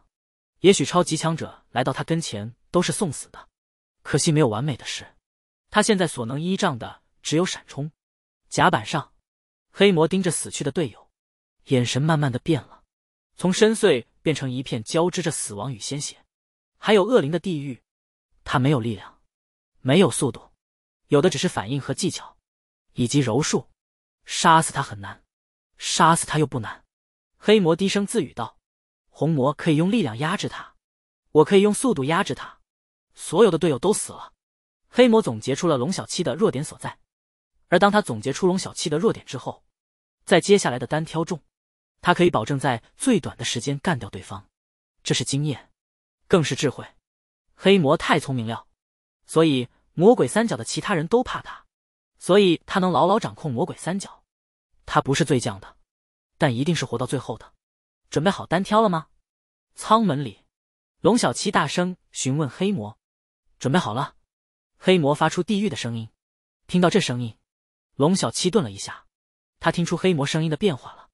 也许超级强者来到他跟前都是送死的。可惜没有完美的是，他现在所能依仗的只有闪冲。甲板上，黑魔盯着死去的队友，眼神慢慢的变了，从深邃变成一片交织着死亡与鲜血，还有恶灵的地狱。他没有力量，没有速度，有的只是反应和技巧，以及柔术。杀死他很难，杀死他又不难。黑魔低声自语道：“红魔可以用力量压制他，我可以用速度压制他。所有的队友都死了。”黑魔总结出了龙小七的弱点所在，而当他总结出龙小七的弱点之后，在接下来的单挑中，他可以保证在最短的时间干掉对方，这是经验，更是智慧。黑魔太聪明了，所以魔鬼三角的其他人都怕他，所以他能牢牢掌控魔鬼三角。他不是最犟的，但一定是活到最后的。准备好单挑了吗？舱门里，龙小七大声询问黑魔：“准备好了？”黑魔发出地狱的声音。听到这声音，龙小七顿了一下，他听出黑魔声音的变化了。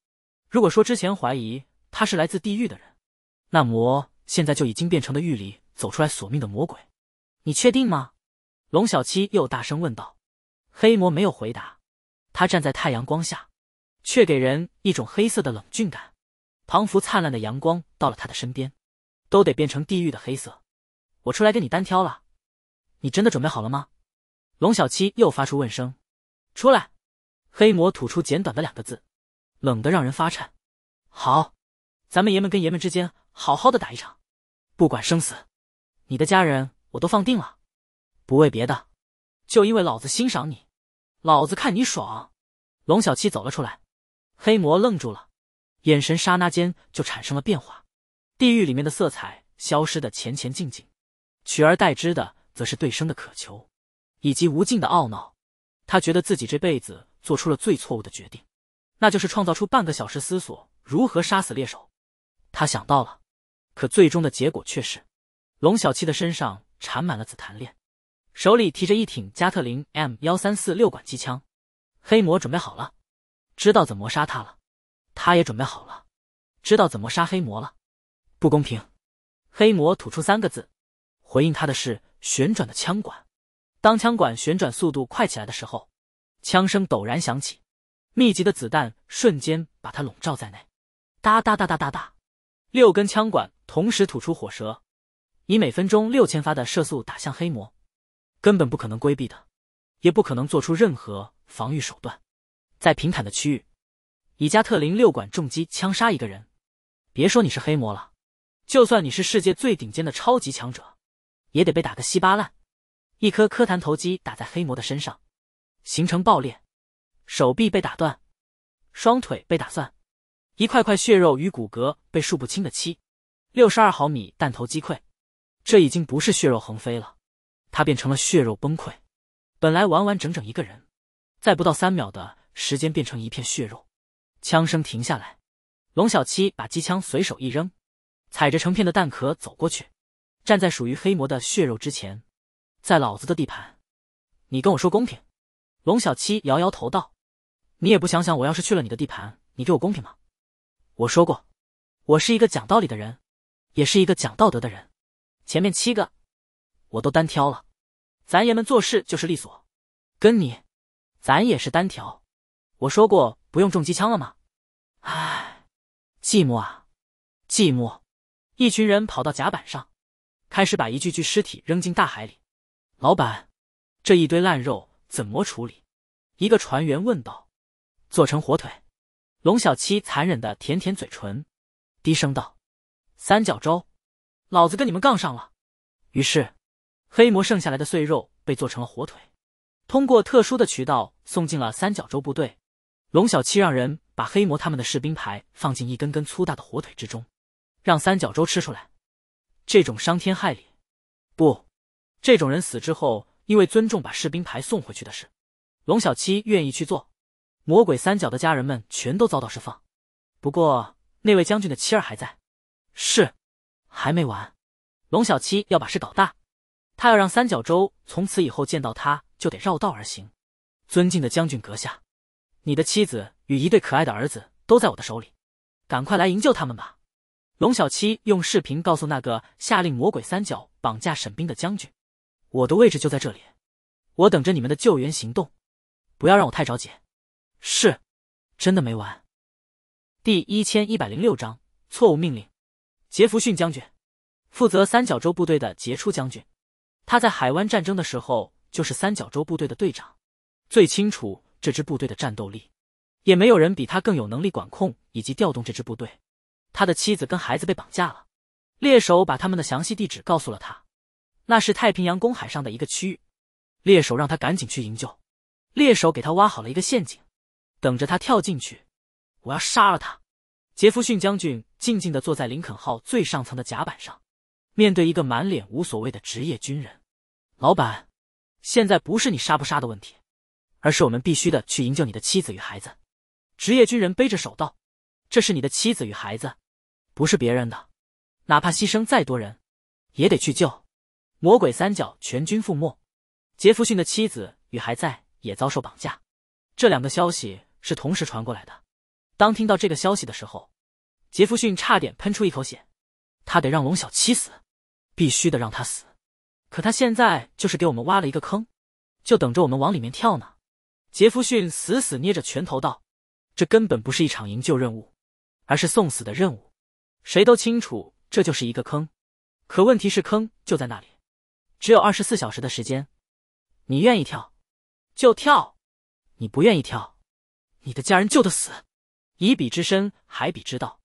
如果说之前怀疑他是来自地狱的人，那魔现在就已经变成了狱里走出来索命的魔鬼。“你确定吗？”龙小七又大声问道。黑魔没有回答，他站在太阳光下，却给人一种黑色的冷峻感。彷佛灿烂的阳光到了他的身边，都得变成地狱的黑色。“我出来跟你单挑了，你真的准备好了吗？”龙小七又发出问声。“出来。”黑魔吐出简短的两个字，冷得让人发颤。“好，咱们爷们跟爷们之间好好的打一场，不管生死。你的家人我都放定了，不为别的，就因为老子欣赏你，老子看你爽。”龙小七走了出来，黑魔愣住了，眼神刹那间就产生了变化。地狱里面的色彩消失得浅浅静静，取而代之的则是对生的渴求，以及无尽的懊恼。他觉得自己这辈子做出了最错误的决定，那就是创造出半个小时思索如何杀死猎手。他想到了，可最终的结果却是龙小七的身上缠满了紫檀链，手里提着一挺加特林 M 一三四六 管机枪。黑魔准备好了，知道怎么杀他了，他也准备好了，知道怎么杀黑魔了。不公平。黑魔吐出三个字，回应他的是旋转的枪管。当枪管旋转速度快起来的时候，枪声陡然响起，密集的子弹瞬间把它笼罩在内。哒哒哒哒哒哒，六根枪管同时吐出火舌，以每分钟六千发的射速打向黑魔，根本不可能规避的，也不可能做出任何防御手段。在平坦的区域，以加特林六管重击枪杀一个人，别说你是黑魔了，就算你是世界最顶尖的超级强者，也得被打个稀巴烂。一颗科坛头肌打在黑魔的身上，形成爆裂，手臂被打断，双腿被打散，一块块血肉与骨骼被数不清的漆。六十二毫米弹头击溃，这已经不是血肉横飞了，它变成了血肉崩溃。本来完完整整一个人，在不到三秒的时间变成一片血肉。枪声停下来，龙小七把机枪随手一扔，踩着成片的弹壳走过去，站在属于黑魔的血肉之前。在老子的地盘，你跟我说公平？龙小七摇摇头道：“你也不想想，我要是去了你的地盘，你给我公平吗？我说过，我是一个讲道理的人，也是一个讲道德的人。前面七个我都单挑了，咱爷们做事就是利索，跟你咱也是单挑。我说过不用重机枪了吗？唉，寂寞啊，寂寞。”一群人跑到甲板上，开始把一具具尸体扔进大海里。老板，这一堆烂肉怎么处理？一个船员问道。做成火腿。龙小七残忍地舔舔嘴唇，低声道：三角洲，老子跟你们杠上了。于是黑魔剩下来的碎肉被做成了火腿，通过特殊的渠道送进了三角洲部队。龙小七让人把黑魔他们的士兵牌放进一根根粗大的火腿之中，让三角洲吃出来。这种伤天害理，不，这种人死之后因为尊重把士兵牌送回去的事，龙小七愿意去做。魔鬼三角的家人们全都遭到释放，不过那位将军的妻儿还在。是，还没完。龙小七要把事搞大，他要让三角洲从此以后见到他就得绕道而行。尊敬的将军阁下，你的妻子与一对可爱的儿子都在我的手里，赶快来营救他们吧。龙小七用视频告诉那个下令魔鬼三角绑架沈冰的将军，我的位置就在这里，我等着你们的救援行动，不要让我太着急。是，真的没完。第一千一百零六章错误命令。杰弗逊将军，负责三角洲部队的杰出将军，他在海湾战争的时候就是三角洲部队的队长，最清楚这支部队的战斗力，也没有人比他更有能力管控以及调动这支部队。他的妻子跟孩子被绑架了，猎手把他们的详细地址告诉了他，那是太平洋公海上的一个区域。猎手让他赶紧去营救，猎手给他挖好了一个陷阱，等着他跳进去。我要杀了他。杰弗逊将军静静地坐在林肯号最上层的甲板上，面对一个满脸无所谓的职业军人。老板，现在不是你杀不杀的问题，而是我们必须的去营救你的妻子与孩子。职业军人背着手道，这是你的妻子与孩子，不是别人的，哪怕牺牲再多人也得去救。魔鬼三角全军覆没，杰弗逊的妻子与还在也遭受绑架。这两个消息是同时传过来的。当听到这个消息的时候，杰弗逊差点喷出一口血。他得让龙小七死，必须得让他死。可他现在就是给我们挖了一个坑，就等着我们往里面跳呢。杰弗逊死死捏着拳头道，这根本不是一场营救任务，而是送死的任务。谁都清楚这就是一个坑，可问题是坑就在那里。只有二十四小时的时间，你愿意跳就跳，你不愿意跳，你的家人就得死。以彼之身还彼之道。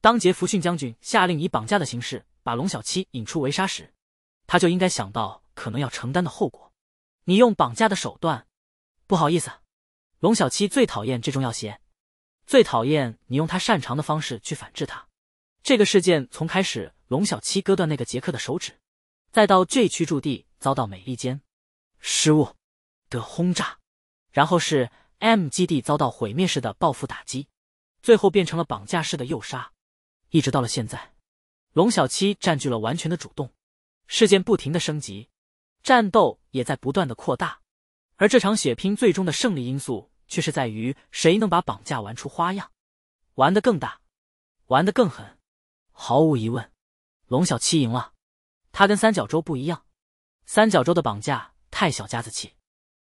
当杰弗逊将军下令以绑架的形式把龙小七引出围杀时，他就应该想到可能要承担的后果。你用绑架的手段，不好意思，龙小七最讨厌这种要挟，最讨厌你用他擅长的方式去反制他。这个事件从开始龙小七割断那个杰克的手指，再到J区驻地遭到美利坚失误的轰炸，然后是 M 基地遭到毁灭式的报复打击，最后变成了绑架式的诱杀，一直到了现在，龙小七占据了完全的主动。事件不停的升级，战斗也在不断的扩大，而这场血拼最终的胜利因素却是在于谁能把绑架玩出花样，玩得更大，玩得更狠。毫无疑问，龙小七赢了。他跟三角洲不一样，三角洲的绑架太小家子气，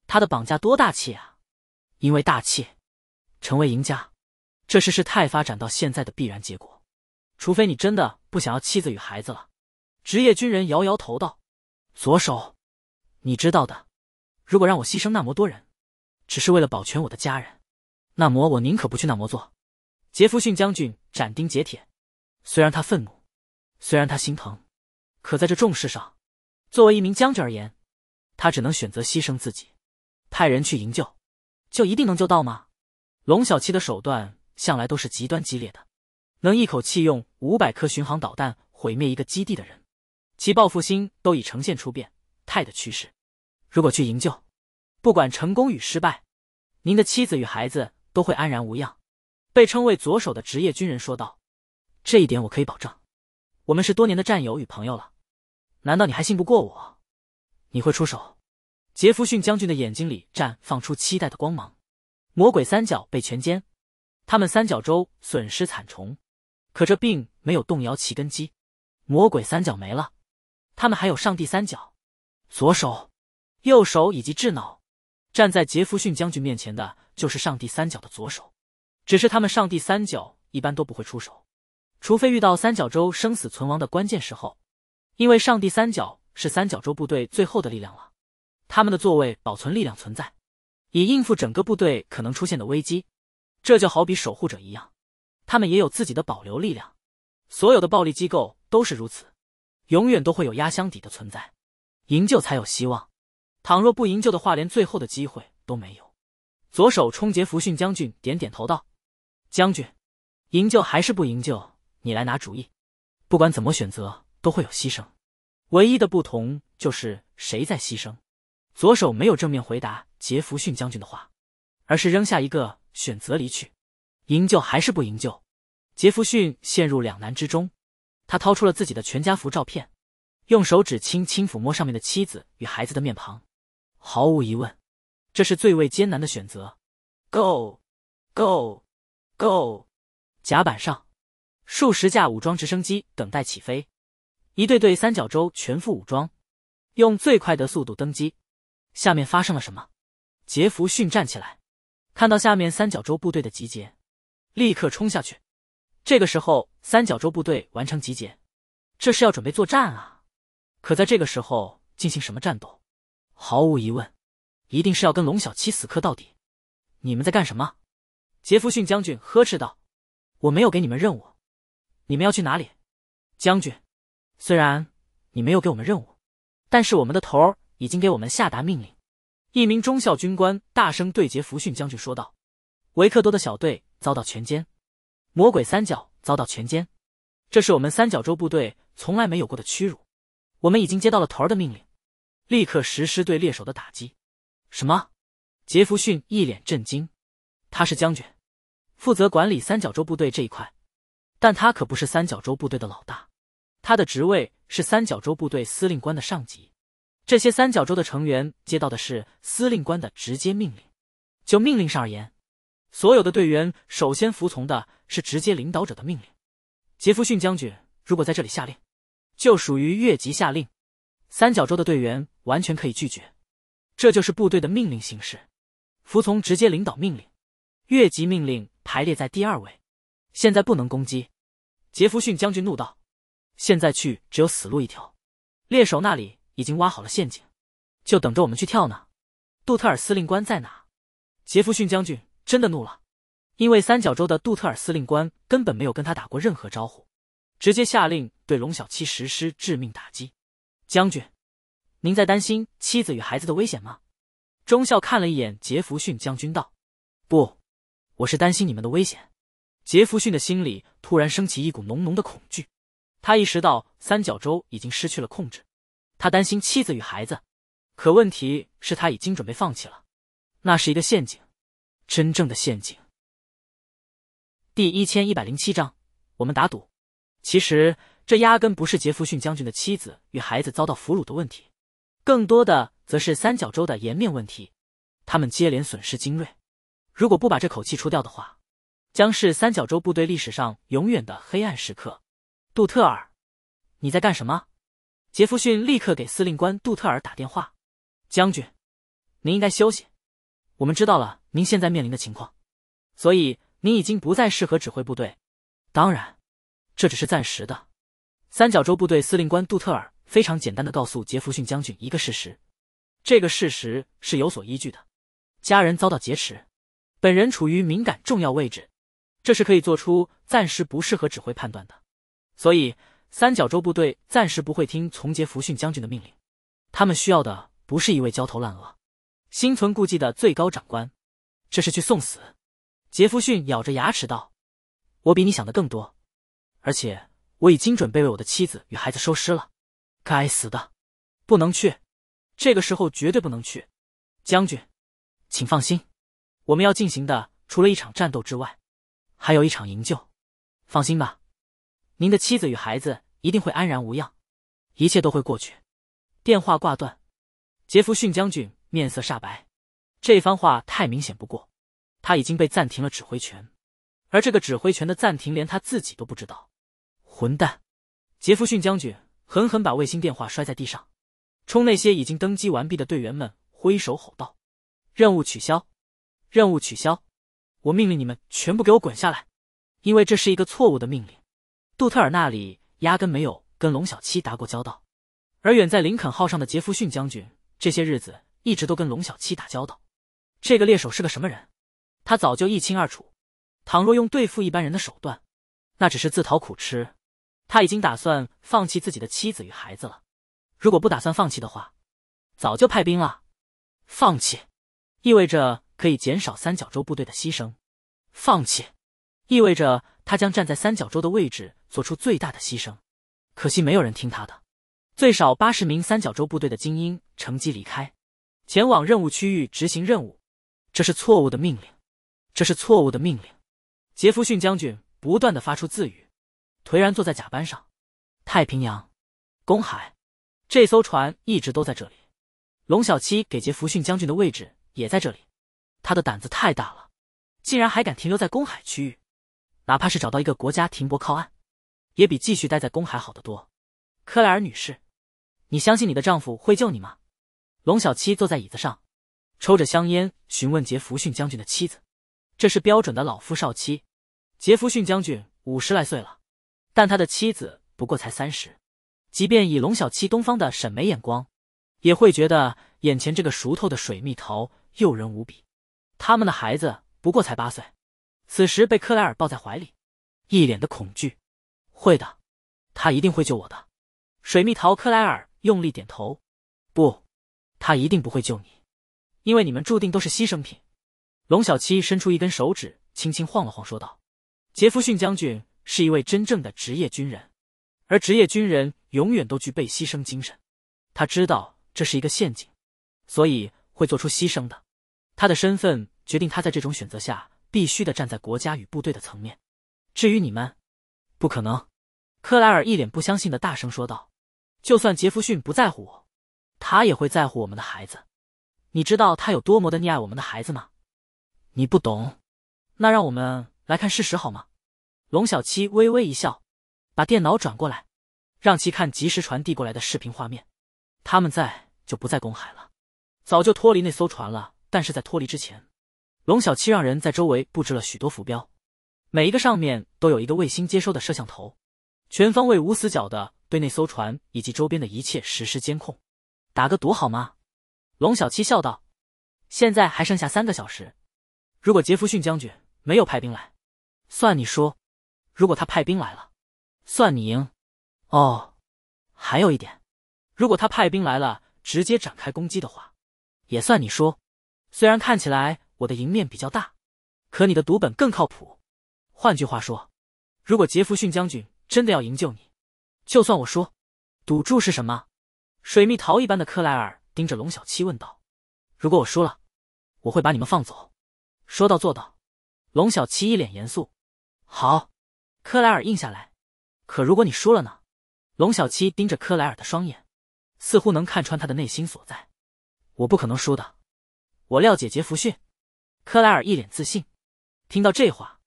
他的绑架多大气啊！因为大气，成为赢家，这是事态发展到现在的必然结果。除非你真的不想要妻子与孩子了。职业军人摇摇头道：“左手，你知道的，如果让我牺牲那么多人，只是为了保全我的家人，那么我宁可不去那么做。”杰弗逊将军斩钉截铁，虽然他愤怒，虽然他心疼，可在这重事上，作为一名将军而言，他只能选择牺牲自己。派人去营救，就一定能救到吗？龙小七的手段向来都是极端激烈的，能一口气用五百颗巡航导弹毁灭一个基地的人，其报复心都已呈现出变态的趋势。如果去营救，不管成功与失败，您的妻子与孩子都会安然无恙。被称为左手的职业军人说道：“这一点我可以保证，我们是多年的战友与朋友了。难道你还信不过我？你会出手？”杰弗逊将军的眼睛里绽放出期待的光芒。魔鬼三角被全歼，他们三角洲损失惨重，可这并没有动摇其根基。魔鬼三角没了，他们还有上帝三角。左手、右手以及智脑。站在杰弗逊将军面前的就是上帝三角的左手。只是他们上帝三角一般都不会出手，除非遇到三角洲生死存亡的关键时候，因为上帝三角是三角洲部队最后的力量了，他们的座位保存力量存在，以应付整个部队可能出现的危机。这就好比守护者一样，他们也有自己的保留力量，所有的暴力机构都是如此，永远都会有压箱底的存在，营救才有希望，倘若不营救的话，连最后的机会都没有。左手冲杰弗逊将军点点头道：“将军，营救还是不营救，你来拿主意。不管怎么选择，都会有牺牲，唯一的不同就是谁在牺牲。”左手没有正面回答杰弗逊将军的话，而是扔下一个选择离去。营救还是不营救，杰弗逊陷入两难之中。他掏出了自己的全家福照片，用手指轻轻抚摸上面的妻子与孩子的面庞。毫无疑问，这是最为艰难的选择。Go! Go!Go! 甲板上，数十架武装直升机等待起飞，一队队三角洲全副武装，用最快的速度登机。下面发生了什么？杰弗逊站起来，看到下面三角洲部队的集结，立刻冲下去。这个时候，三角洲部队完成集结，这是要准备作战啊！可在这个时候进行什么战斗？毫无疑问，一定是要跟龙小七死磕到底。你们在干什么？杰弗逊将军呵斥道：“我没有给你们任务，你们要去哪里？”将军，虽然你没有给我们任务，但是我们的头儿已经给我们下达命令。”一名中校军官大声对杰弗逊将军说道：“维克多的小队遭到全歼，魔鬼三角遭到全歼，这是我们三角洲部队从来没有过的屈辱。我们已经接到了头儿的命令，立刻实施对猎手的打击。”什么？杰弗逊一脸震惊。他是将军，负责管理三角洲部队这一块，但他可不是三角洲部队的老大，他的职位是三角洲部队司令官的上级。这些三角洲的成员接到的是司令官的直接命令，就命令上而言，所有的队员首先服从的是直接领导者的命令。杰弗逊将军如果在这里下令，就属于越级下令，三角洲的队员完全可以拒绝，这就是部队的命令形式，服从直接领导命令。越级命令排列在第二位，现在不能攻击。杰弗逊将军怒道：“现在去只有死路一条，猎手那里已经挖好了陷阱，就等着我们去跳呢。”杜特尔司令官在哪？杰弗逊将军真的怒了，因为三角洲的杜特尔司令官根本没有跟他打过任何招呼，直接下令对龙小七实施致命打击。将军，您在担心妻子与孩子的危险吗？中校看了一眼杰弗逊将军道：“不。”我是担心你们的危险。杰弗逊的心里突然升起一股浓浓的恐惧，他意识到三角洲已经失去了控制，他担心妻子与孩子，可问题是他已经准备放弃了，那是一个陷阱，真正的陷阱。第一千一百零七章，我们打赌。其实这压根不是杰弗逊将军的妻子与孩子遭到俘虏的问题，更多的则是三角洲的颜面问题，他们接连损失精锐，如果不把这口气出掉的话，将是三角洲部队历史上永远的黑暗时刻。杜特尔，你在干什么？杰弗逊立刻给司令官杜特尔打电话。将军，您应该休息。我们知道了您现在面临的情况，所以您已经不再适合指挥部队。当然，这只是暂时的。三角洲部队司令官杜特尔非常简单地告诉杰弗逊将军一个事实，这个事实是有所依据的。家人遭到劫持。本人处于敏感重要位置，这是可以做出暂时不适合指挥判断的，所以三角洲部队暂时不会听从杰弗逊将军的命令，他们需要的不是一位焦头烂额、心存顾忌的最高长官，这是去送死。杰弗逊咬着牙齿道：“我比你想的更多，而且我已经准备为我的妻子与孩子收尸了。该死的，不能去，这个时候绝对不能去。将军，请放心，我们要进行的除了一场战斗之外，还有一场营救。放心吧。 您的妻子与孩子一定会安然无恙，一切都会过去。”电话挂断，杰弗逊将军面色煞白，这番话太明显不过，他已经被暂停了指挥权，而这个指挥权的暂停连他自己都不知道。混蛋！杰弗逊将军狠狠把卫星电话摔在地上，冲那些已经登机完毕的队员们挥手吼道：“任务取消！任务取消！我命令你们全部给我滚下来，因为这是一个错误的命令。” 杜特尔那里压根没有跟龙小七打过交道，而远在林肯号上的杰弗逊将军这些日子一直都跟龙小七打交道。这个猎手是个什么人，他早就一清二楚。倘若用对付一般人的手段，那只是自讨苦吃。他已经打算放弃自己的妻子与孩子了。如果不打算放弃的话，早就派兵了。放弃，意味着可以减少三角洲部队的牺牲。放弃，意味着他将站在三角洲的位置 做出最大的牺牲，可惜没有人听他的。最少八十名三角洲部队的精英乘机离开，前往任务区域执行任务。这是错误的命令，这是错误的命令。杰弗逊将军不断的发出自语，颓然坐在甲板上。太平洋，公海，这艘船一直都在这里。龙小七给杰弗逊将军的位置也在这里。他的胆子太大了，竟然还敢停留在公海区域，哪怕是找到一个国家停泊靠岸， 也比继续待在公海好得多。克莱尔女士，你相信你的丈夫会救你吗？龙小七坐在椅子上，抽着香烟，询问杰弗逊将军的妻子。这是标准的老夫少妻。杰弗逊将军五十来岁了，但他的妻子不过才三十。即便以龙小七东方的审美眼光，也会觉得眼前这个熟透的水蜜桃诱人无比。他们的孩子不过才八岁，此时被克莱尔抱在怀里，一脸的恐惧。 会的，他一定会救我的。水蜜桃克莱尔用力点头。不，他一定不会救你，因为你们注定都是牺牲品。龙小七伸出一根手指，轻轻晃了晃，说道：“杰弗逊将军是一位真正的职业军人，而职业军人永远都具备牺牲精神。他知道这是一个陷阱，所以会做出牺牲的。他的身份决定他在这种选择下必须的站在国家与部队的层面。至于你们， 不可能！”克莱尔一脸不相信的大声说道：“就算杰弗逊不在乎我，他也会在乎我们的孩子。你知道他有多么的溺爱我们的孩子吗？你不懂。那让我们来看事实好吗？”龙小七微微一笑，把电脑转过来，让其看及时传递过来的视频画面。他们在就不在公海了，早就脱离那艘船了。但是在脱离之前，龙小七让人在周围布置了许多浮标， 每一个上面都有一个卫星接收的摄像头，全方位无死角的对那艘船以及周边的一切实施监控。打个赌好吗？龙小七笑道。现在还剩下三个小时，如果杰弗逊将军没有派兵来，算你输；如果他派兵来了，算你赢。哦，还有一点，如果他派兵来了，直接展开攻击的话，也算你输。虽然看起来我的赢面比较大，可你的赌本更靠谱。 换句话说，如果杰弗逊将军真的要营救你，就算我输。赌注是什么？水蜜桃一般的克莱尔盯着龙小七问道：“如果我输了，我会把你们放走。”说到做到，龙小七一脸严肃。好，克莱尔应下来。可如果你输了呢？龙小七盯着克莱尔的双眼，似乎能看穿他的内心所在。我不可能输的，我了解杰弗逊。克莱尔一脸自信。听到这话，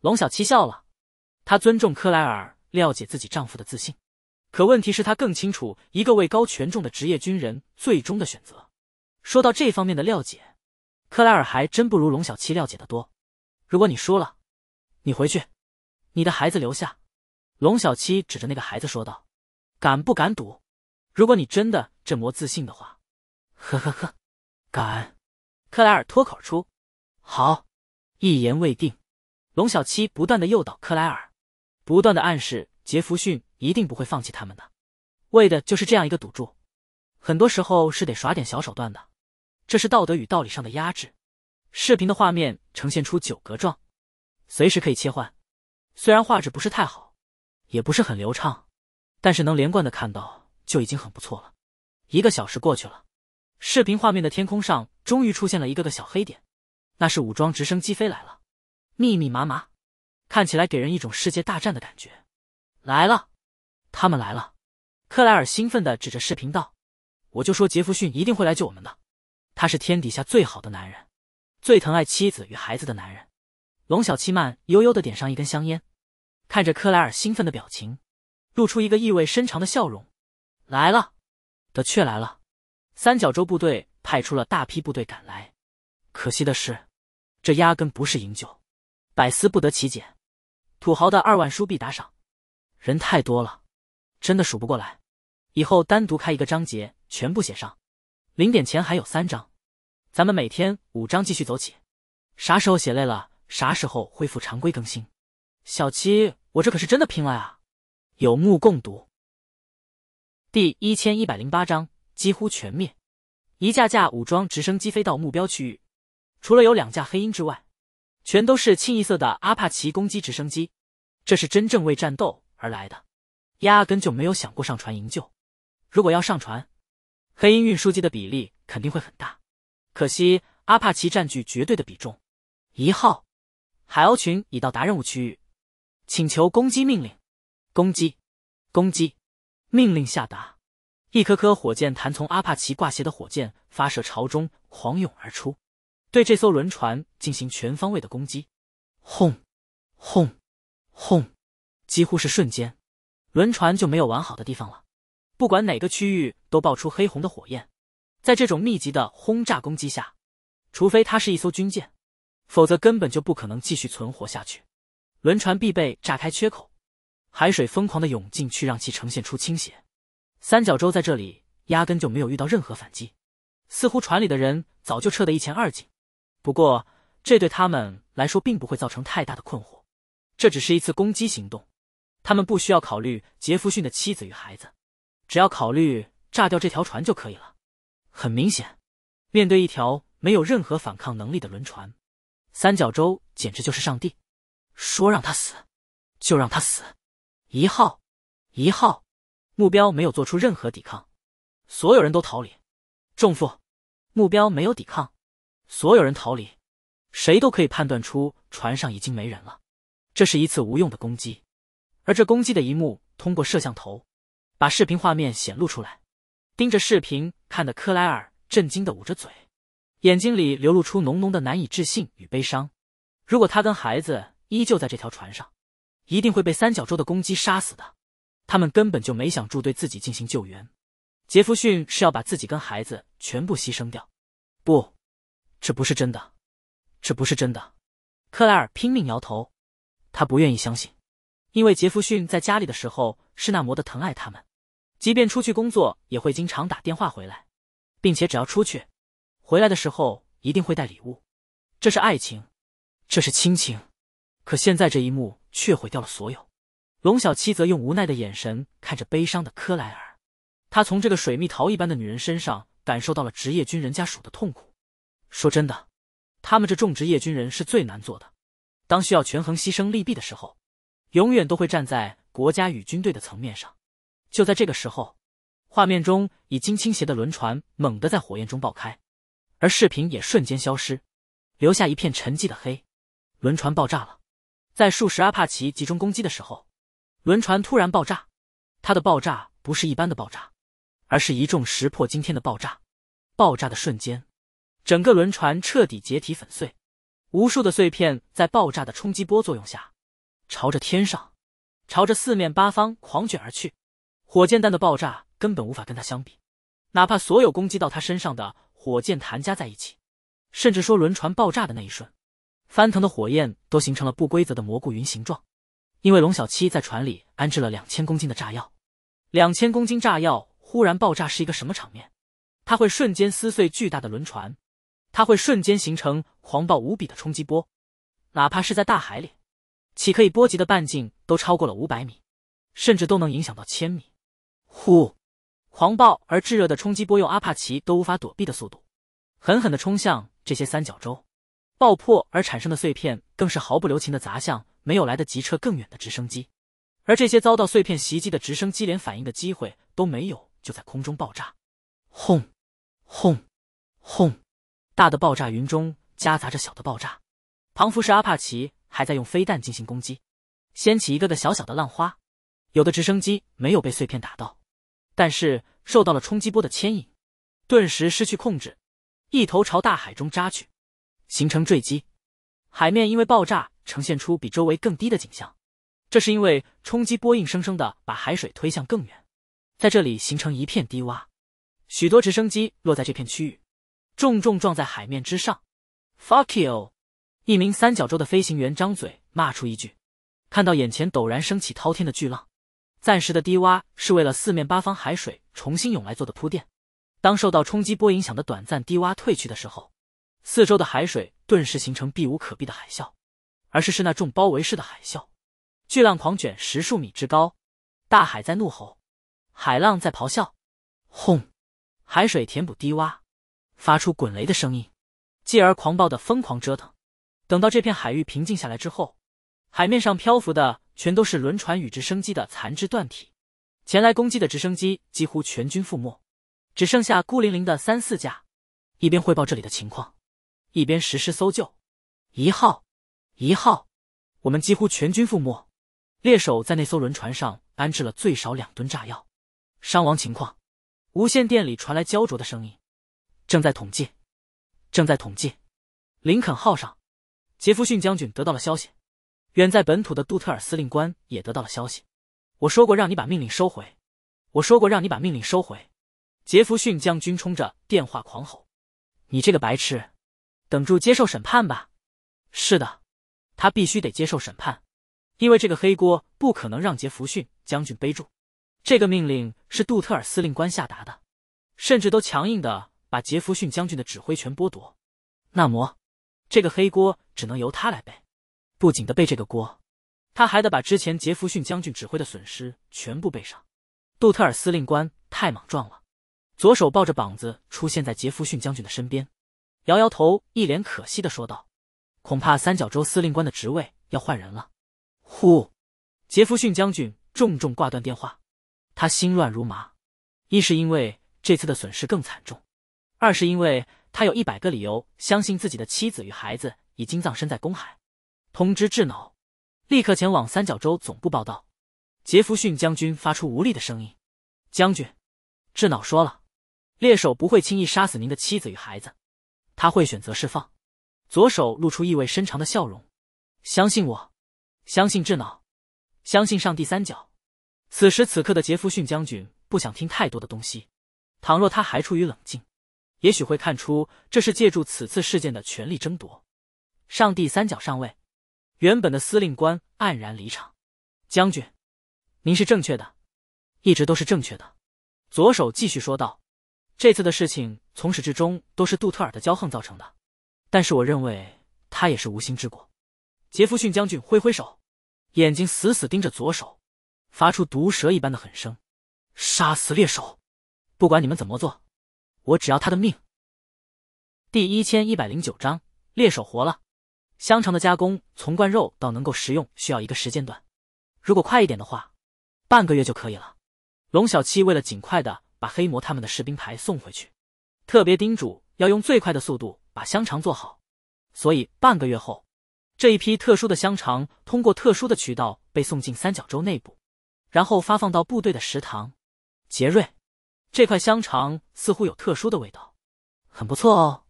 龙小七笑了，她尊重克莱尔了解自己丈夫的自信，可问题是，她更清楚一个位高权重的职业军人最终的选择。说到这方面的了解，克莱尔还真不如龙小七了解的多。如果你输了，你回去，你的孩子留下。龙小七指着那个孩子说道：“敢不敢赌？如果你真的这么自信的话，呵呵呵，敢。”克莱尔脱口而出：“好。”一言未定， 龙小七不断的诱导克莱尔，不断的暗示杰弗逊一定不会放弃他们的。为的就是这样一个赌注，很多时候是得耍点小手段的，这是道德与道理上的压制。视频的画面呈现出九格状，随时可以切换，虽然画质不是太好，也不是很流畅，但是能连贯的看到就已经很不错了。一个小时过去了，视频画面的天空上终于出现了一个个小黑点，那是武装直升机飞来了，密密麻麻，看起来给人一种世界大战的感觉。来了，他们来了！克莱尔兴奋地指着视频道：“我就说杰弗逊一定会来救我们的，他是天底下最好的男人，最疼爱妻子与孩子的男人。”龙小七慢悠悠地点上一根香烟，看着克莱尔兴奋的表情，露出一个意味深长的笑容。来了，的确来了！三角洲部队派出了大批部队赶来，可惜的是，这压根不是营救，百思不得其解。土豪的二万书币打赏，人太多了，真的数不过来。以后单独开一个章节，全部写上。零点前还有三章，咱们每天五章继续走起。啥时候写累了，啥时候恢复常规更新。小七，我这可是真的拼了啊！有目共睹。第一千一百零八章，几乎全灭。一架架武装直升机飞到目标区域，除了有两架黑鹰之外，全都是清一色的阿帕奇攻击直升机。这是真正为战斗而来的，压根就没有想过上船营救。如果要上船，黑鹰运输机的比例肯定会很大，可惜阿帕奇占据绝对的比重。一号，海鸥群已到达任务区域，请求攻击命令。攻击，攻击，命令下达。一颗颗火箭弹从阿帕奇挂斜的火箭发射槽中狂涌而出，对这艘轮船进行全方位的攻击。轰，轰，轰！几乎是瞬间，轮船就没有完好的地方了。不管哪个区域都爆出黑红的火焰。在这种密集的轰炸攻击下，除非它是一艘军舰，否则根本就不可能继续存活下去。轮船必被炸开缺口，海水疯狂的涌进去，让其呈现出倾斜。三角洲在这里压根就没有遇到任何反击，似乎船里的人早就撤得一乾二净。不过这对他们来说并不会造成太大的困惑，这只是一次攻击行动，他们不需要考虑杰弗逊的妻子与孩子，只要考虑炸掉这条船就可以了。很明显，面对一条没有任何反抗能力的轮船，三角洲简直就是上帝，说让他死就让他死。一号，一号，目标没有做出任何抵抗，所有人都逃离。重负，目标没有抵抗，所有人逃离。谁都可以判断出船上已经没人了，这是一次无用的攻击。而这攻击的一幕通过摄像头把视频画面显露出来，盯着视频看的克莱尔震惊地捂着嘴，眼睛里流露出浓浓的难以置信与悲伤。如果他跟孩子依旧在这条船上，一定会被三角洲的攻击杀死的。他们根本就没想住对自己进行救援，杰弗逊是要把自己跟孩子全部牺牲掉。不，这不是真的，这不是真的。克莱尔拼命摇头，他不愿意相信，因为杰弗逊在家里的时候是那么的疼爱他们，即便出去工作也会经常打电话回来，并且只要出去回来的时候一定会带礼物。这是爱情，这是亲情。可现在这一幕却毁掉了所有。龙小七则用无奈的眼神看着悲伤的科莱尔，他从这个水蜜桃一般的女人身上感受到了职业军人家属的痛苦。说真的，他们这种职业军人是最难做的，当需要权衡牺牲利弊的时候，永远都会站在国家与军队的层面上。就在这个时候，画面中已经倾斜的轮船猛地在火焰中爆开，而视频也瞬间消失，留下一片沉寂的黑。轮船爆炸了，在数十阿帕奇集中攻击的时候，轮船突然爆炸，它的爆炸不是一般的爆炸，而是一众石破惊天的爆炸。爆炸的瞬间，整个轮船彻底解体粉碎，无数的碎片在爆炸的冲击波作用下，朝着天上，朝着四面八方狂卷而去。火箭弹的爆炸根本无法跟它相比，哪怕所有攻击到它身上的火箭弹加在一起，甚至说轮船爆炸的那一瞬，翻腾的火焰都形成了不规则的蘑菇云形状。因为龙小七在船里安置了两千公斤的炸药，两千公斤炸药忽然爆炸是一个什么场面？它会瞬间撕碎巨大的轮船，它会瞬间形成狂暴无比的冲击波，哪怕是在大海里，其可以波及的半径都超过了五百米。甚至都能影响到千米。呼！狂暴而炙热的冲击波用阿帕奇都无法躲避的速度，狠狠地冲向这些三角洲。爆破而产生的碎片更是毫不留情地砸向没有来得及撤更远的直升机，而这些遭到碎片袭击的直升机连反应的机会都没有，就在空中爆炸。轰！轰！轰！大的爆炸云中夹杂着小的爆炸，庞福士阿帕奇还在用飞弹进行攻击，掀起一个个小小的浪花。有的直升机没有被碎片打到，但是受到了冲击波的牵引，顿时失去控制，一头朝大海中扎去，形成坠机。海面因为爆炸呈现出比周围更低的景象，这是因为冲击波硬生生地把海水推向更远，在这里形成一片低洼。许多直升机落在这片区域，重重撞在海面之上。Fuck you！ 一名三角洲的飞行员张嘴骂出一句，看到眼前陡然升起滔天的巨浪。暂时的低洼是为了四面八方海水重新涌来做的铺垫。当受到冲击波影响的短暂低洼退去的时候，四周的海水顿时形成避无可避的海啸，而是是那种包围式的海啸。巨浪狂卷十数米之高，大海在怒吼，海浪在咆哮。轰！海水填补低洼，发出滚雷的声音，继而狂暴的疯狂折腾。等到这片海域平静下来之后，海面上漂浮的全都是轮船与直升机的残肢断体，前来攻击的直升机几乎全军覆没，只剩下孤零零的三四架，一边汇报这里的情况，一边实施搜救。一号，一号，我们几乎全军覆没。猎手在那艘轮船上安置了最少两吨炸药。伤亡情况，无线电里传来焦灼的声音，正在统计，正在统计。林肯号上，杰弗逊将军得到了消息。远在本土的杜特尔司令官也得到了消息。我说过让你把命令收回，我说过让你把命令收回。杰弗逊将军冲着电话狂吼，你这个白痴，等住接受审判吧。是的，他必须得接受审判，因为这个黑锅不可能让杰弗逊将军背住。这个命令是杜特尔司令官下达的，甚至都强硬的把杰弗逊将军的指挥权剥夺。那么这个黑锅只能由他来背。不仅得背这个锅，他还得把之前杰弗逊将军指挥的损失全部背上。杜特尔司令官太莽撞了，左手抱着膀子出现在杰弗逊将军的身边，摇摇头，一脸可惜地说道，恐怕三角洲司令官的职位要换人了。呼！杰弗逊将军重重挂断电话，他心乱如麻，一是因为这次的损失更惨重，二是因为他有一百个理由相信自己的妻子与孩子已经葬身在公海。通知智脑，立刻前往三角洲总部报道。杰弗逊将军发出无力的声音，将军，智脑说了，猎手不会轻易杀死您的妻子与孩子，他会选择释放。左手露出意味深长的笑容，相信我，相信智脑，相信上帝三角。此时此刻的杰弗逊将军不想听太多的东西，倘若他还处于冷静，也许会看出这是借助此次事件的权力争夺。上帝三角上位，原本的司令官黯然离场。将军，您是正确的，一直都是正确的。左手继续说道，这次的事情从始至终都是杜特尔的骄横造成的，但是我认为他也是无心之过。杰弗逊将军挥挥手，眼睛死死盯着左手，发出毒蛇一般的狠声，杀死猎手，不管你们怎么做，我只要他的命。第一千一百零九章，猎手活了。香肠的加工从灌肉到能够食用需要一个时间段，如果快一点的话，半个月就可以了。龙小七为了尽快的把黑魔他们的士兵牌送回去，特别叮嘱要用最快的速度把香肠做好，所以半个月后，这一批特殊的香肠通过特殊的渠道被送进三角洲内部，然后发放到部队的食堂。杰瑞，这块香肠似乎有特殊的味道，很不错哦。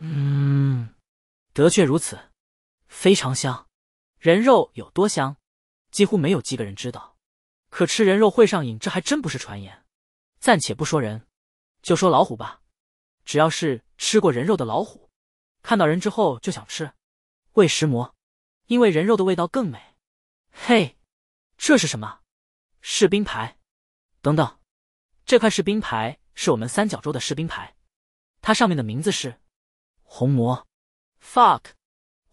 嗯，的确如此。非常香，人肉有多香，几乎没有几个人知道。可吃人肉会上瘾，这还真不是传言。暂且不说人，就说老虎吧。只要是吃过人肉的老虎，看到人之后就想吃。喂食魔，因为人肉的味道更美。嘿，这是什么？士兵牌。等等，这块士兵牌是我们三角洲的士兵牌，它上面的名字是红魔。Fuck。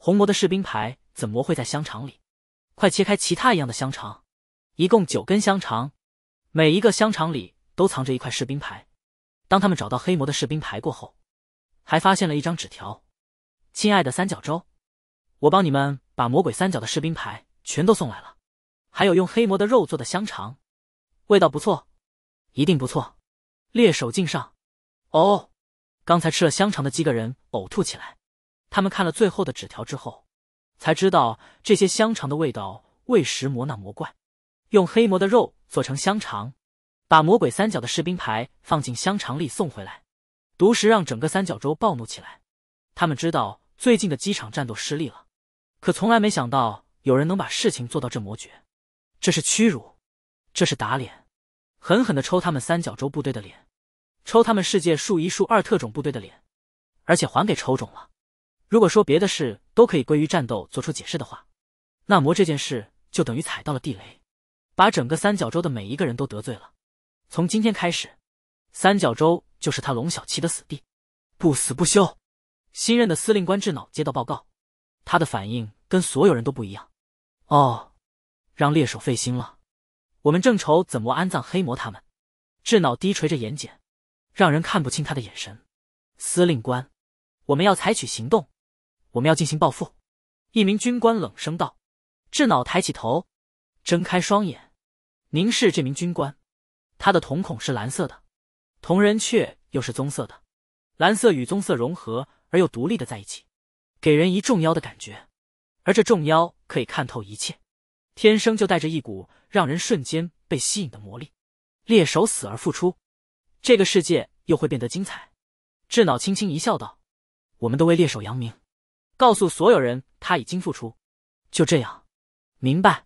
红魔的士兵牌怎么会在香肠里？快切开其他一样的香肠，一共九根香肠，每一个香肠里都藏着一块士兵牌。当他们找到黑魔的士兵牌过后，还发现了一张纸条：“亲爱的三角洲，我帮你们把魔鬼三角的士兵牌全都送来了，还有用黑魔的肉做的香肠，味道不错，一定不错，猎手敬上。”哦，刚才吃了香肠的几个人呕吐起来。他们看了最后的纸条之后，才知道这些香肠的味道为食魔那魔怪用黑魔的肉做成香肠，把魔鬼三角的士兵牌放进香肠里送回来，毒石让整个三角洲暴怒起来。他们知道最近的机场战斗失利了，可从来没想到有人能把事情做到这魔绝，这是屈辱，这是打脸，狠狠地抽他们三角洲部队的脸，抽他们世界数一数二特种部队的脸，而且还给抽种了。如果说别的事都可以归于战斗做出解释的话，那魔这件事就等于踩到了地雷，把整个三角洲的每一个人都得罪了。从今天开始，三角洲就是他龙小七的死地，不死不休。新任的司令官智脑接到报告，他的反应跟所有人都不一样。哦，让猎手费心了，我们正愁怎么安葬黑魔他们。智脑低垂着眼睑，让人看不清他的眼神。司令官，我们要采取行动，我们要进行报复。一名军官冷声道。智脑抬起头，睁开双眼凝视这名军官，他的瞳孔是蓝色的，瞳仁雀又是棕色的，蓝色与棕色融合而又独立的在一起，给人一众妖的感觉，而这众妖可以看透一切，天生就带着一股让人瞬间被吸引的魔力。猎手死而复出，这个世界又会变得精彩。智脑轻轻一笑道，我们都为猎手扬名，告诉所有人他已经复出。就这样，明白。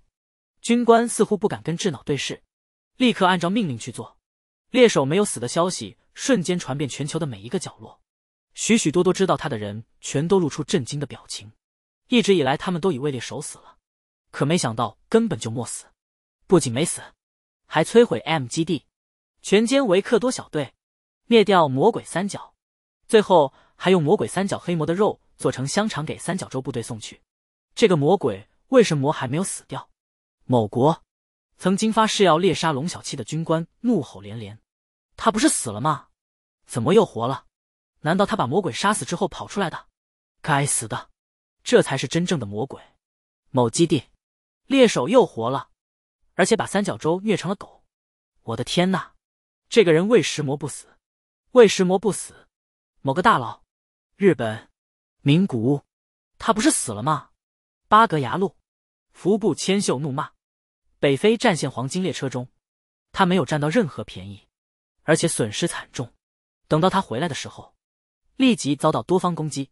军官似乎不敢跟智脑对视，立刻按照命令去做。猎手没有死的消息瞬间传遍全球的每一个角落，许许多多知道他的人全都露出震惊的表情。一直以来他们都以为猎手死了，可没想到根本就没死，不仅没死，还摧毁 M 基地，全歼维克多小队，灭掉魔鬼三角，最后还用魔鬼三角黑魔的肉做成香肠给三角洲部队送去。这个魔鬼为什么还没有死掉？某国曾经发誓要猎杀龙小七的军官怒吼连连，他不是死了吗？怎么又活了？难道他把魔鬼杀死之后跑出来的？该死的，这才是真正的魔鬼。某基地，猎手又活了，而且把三角洲虐成了狗。我的天哪，这个人为食魔不死，为食魔不死。某个大佬，日本名古屋，他不是死了吗？巴格牙路服部千秀怒骂，北非战线黄金列车中他没有占到任何便宜，而且损失惨重，等到他回来的时候立即遭到多方攻击，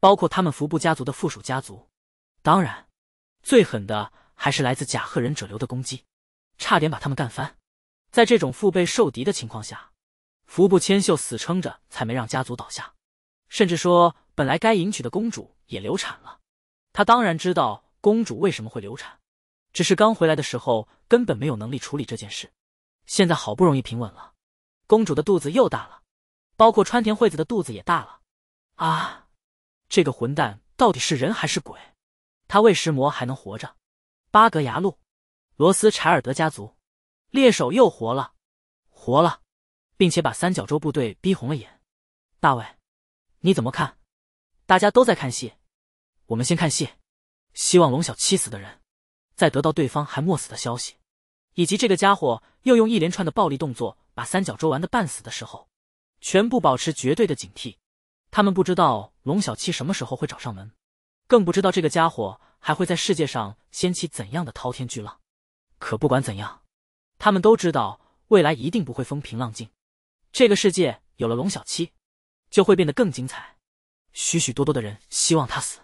包括他们服部家族的附属家族，当然最狠的还是来自甲贺忍者流的攻击，差点把他们干翻。在这种腹背受敌的情况下，服部千秀死撑着才没让家族倒下，甚至说本来该迎娶的公主也流产了。他当然知道公主为什么会流产，只是刚回来的时候根本没有能力处理这件事。现在好不容易平稳了，公主的肚子又大了，包括川田惠子的肚子也大了。啊，这个混蛋到底是人还是鬼？他为食魔还能活着。巴格牙路，罗斯柴尔德家族，猎手又活了，活了，并且把三角洲部队逼红了眼。大卫，你怎么看？大家都在看戏，我们先看戏，希望龙小七死的人在得到对方还没死的消息，以及这个家伙又用一连串的暴力动作把三角洲玩得半死的时候，全部保持绝对的警惕。他们不知道龙小七什么时候会找上门，更不知道这个家伙还会在世界上掀起怎样的滔天巨浪。可不管怎样，他们都知道未来一定不会风平浪静，这个世界有了龙小七就会变得更精彩。许许多多的人希望他死，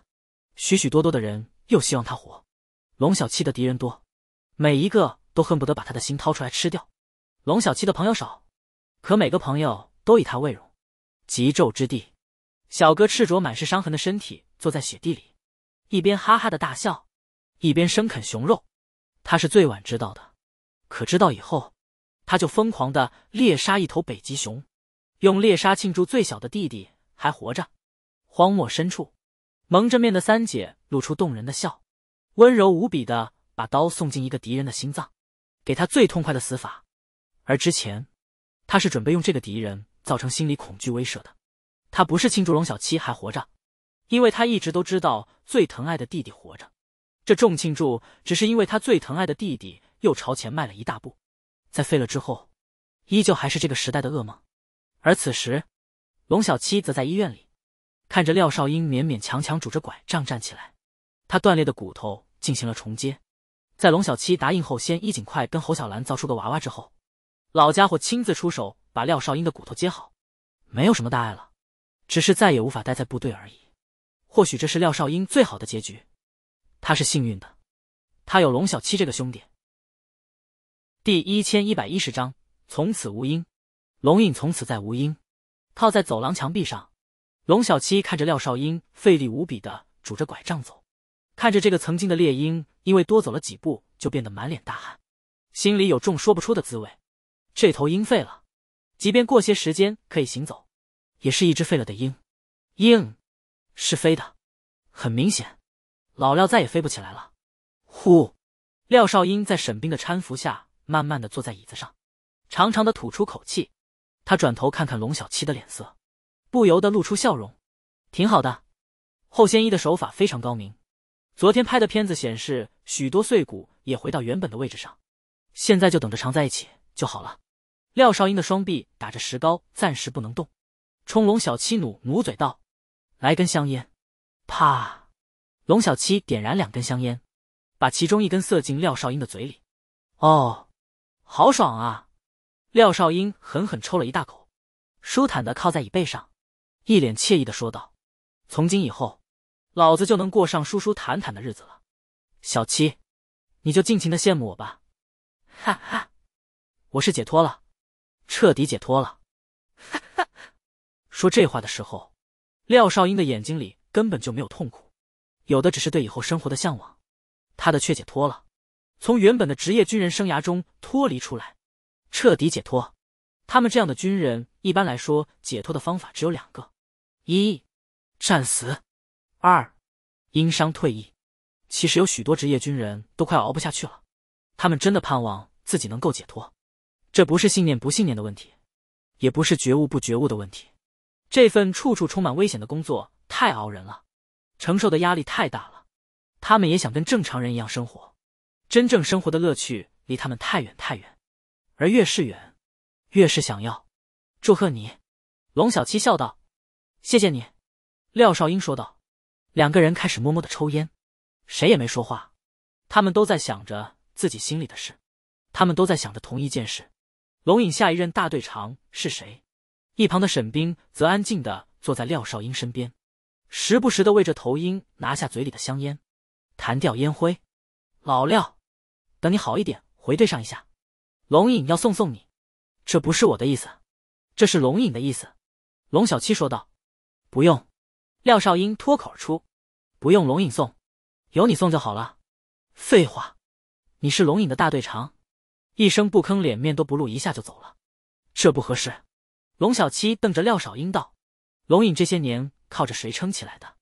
许许多多的人又希望他活。龙小七的敌人多，每一个都恨不得把他的心掏出来吃掉。龙小七的朋友少，可每个朋友都以他为荣。极昼之地，小哥赤着满是伤痕的身体坐在雪地里，一边哈哈的大笑，一边生啃熊肉。他是最晚知道的，可知道以后他就疯狂的猎杀一头北极熊，用猎杀庆祝最小的弟弟还活着。荒漠深处，蒙着面的三姐露出动人的笑，温柔无比的把刀送进一个敌人的心脏。给他最痛快的死法。而之前，他是准备用这个敌人造成心理恐惧威慑的。他不是庆祝龙小七还活着，因为他一直都知道最疼爱的弟弟活着。这众庆祝只是因为他最疼爱的弟弟又朝前迈了一大步，在废了之后，依旧还是这个时代的噩梦。而此时，龙小七则在医院里，看着廖少英勉勉强强拄着拐杖站起来，他断裂的骨头进行了重接。在龙小七答应后先衣锦快跟侯小兰造出个娃娃之后，老家伙亲自出手把廖少英的骨头接好，没有什么大碍了，只是再也无法待在部队而已。或许这是廖少英最好的结局，他是幸运的，他有龙小七这个兄弟。第一千一百一十章，从此无音。龙影从此再无音，靠在走廊墙壁上，龙小七看着廖少英费力无比的拄着拐杖走，看着这个曾经的猎鹰因为多走了几步就变得满脸大汗，心里有种说不出的滋味。这头鹰废了，即便过些时间可以行走，也是一只废了的鹰。鹰是飞的，很明显老廖再也飞不起来了。呼，廖少英在沈冰的搀扶下慢慢的坐在椅子上，长长的吐出口气。他转头看看龙小七的脸色，不由得露出笑容。挺好的，后仙一的手法非常高明，昨天拍的片子显示许多碎骨也回到原本的位置上，现在就等着长在一起就好了。廖少英的双臂打着石膏，暂时不能动，冲龙小七努努嘴道，来根香烟。啪，龙小七点燃两根香烟，把其中一根塞进廖少英的嘴里。哦，好爽啊。廖少英狠狠抽了一大口，舒坦地靠在椅背上，一脸惬意地说道，从今以后老子就能过上舒舒坦坦的日子了，小七你就尽情地羡慕我吧。哈哈，我是解脱了，彻底解脱了。哈哈。说这话的时候，廖少英的眼睛里根本就没有痛苦，有的只是对以后生活的向往，他的却解脱了，从原本的职业军人生涯中脱离出来，彻底解脱。他们这样的军人一般来说解脱的方法只有两个，一战死，二因伤退役。其实有许多职业军人都快熬不下去了，他们真的盼望自己能够解脱。这不是信念不信念的问题，也不是觉悟不觉悟的问题，这份处处充满危险的工作太熬人了，承受的压力太大了，他们也想跟正常人一样生活，真正生活的乐趣离他们太远太远，而越是远越是想要。祝贺你，龙小七笑道。谢谢你，廖少英说道。两个人开始默默地抽烟，谁也没说话，他们都在想着自己心里的事，他们都在想着同一件事，龙影下一任大队长是谁。一旁的沈冰则安静地坐在廖少英身边，时不时地为着头鹰拿下嘴里的香烟，弹掉烟灰。老廖，等你好一点回队上一下，龙影要送送你。这不是我的意思，这是龙影的意思，龙小七说道。不用，廖少英脱口而出，不用龙影送，有你送就好了。废话，你是龙影的大队长。一声不吭，脸面都不露一下就走了，这不合适。龙小七瞪着廖少英道，龙影这些年靠着谁撑起来的？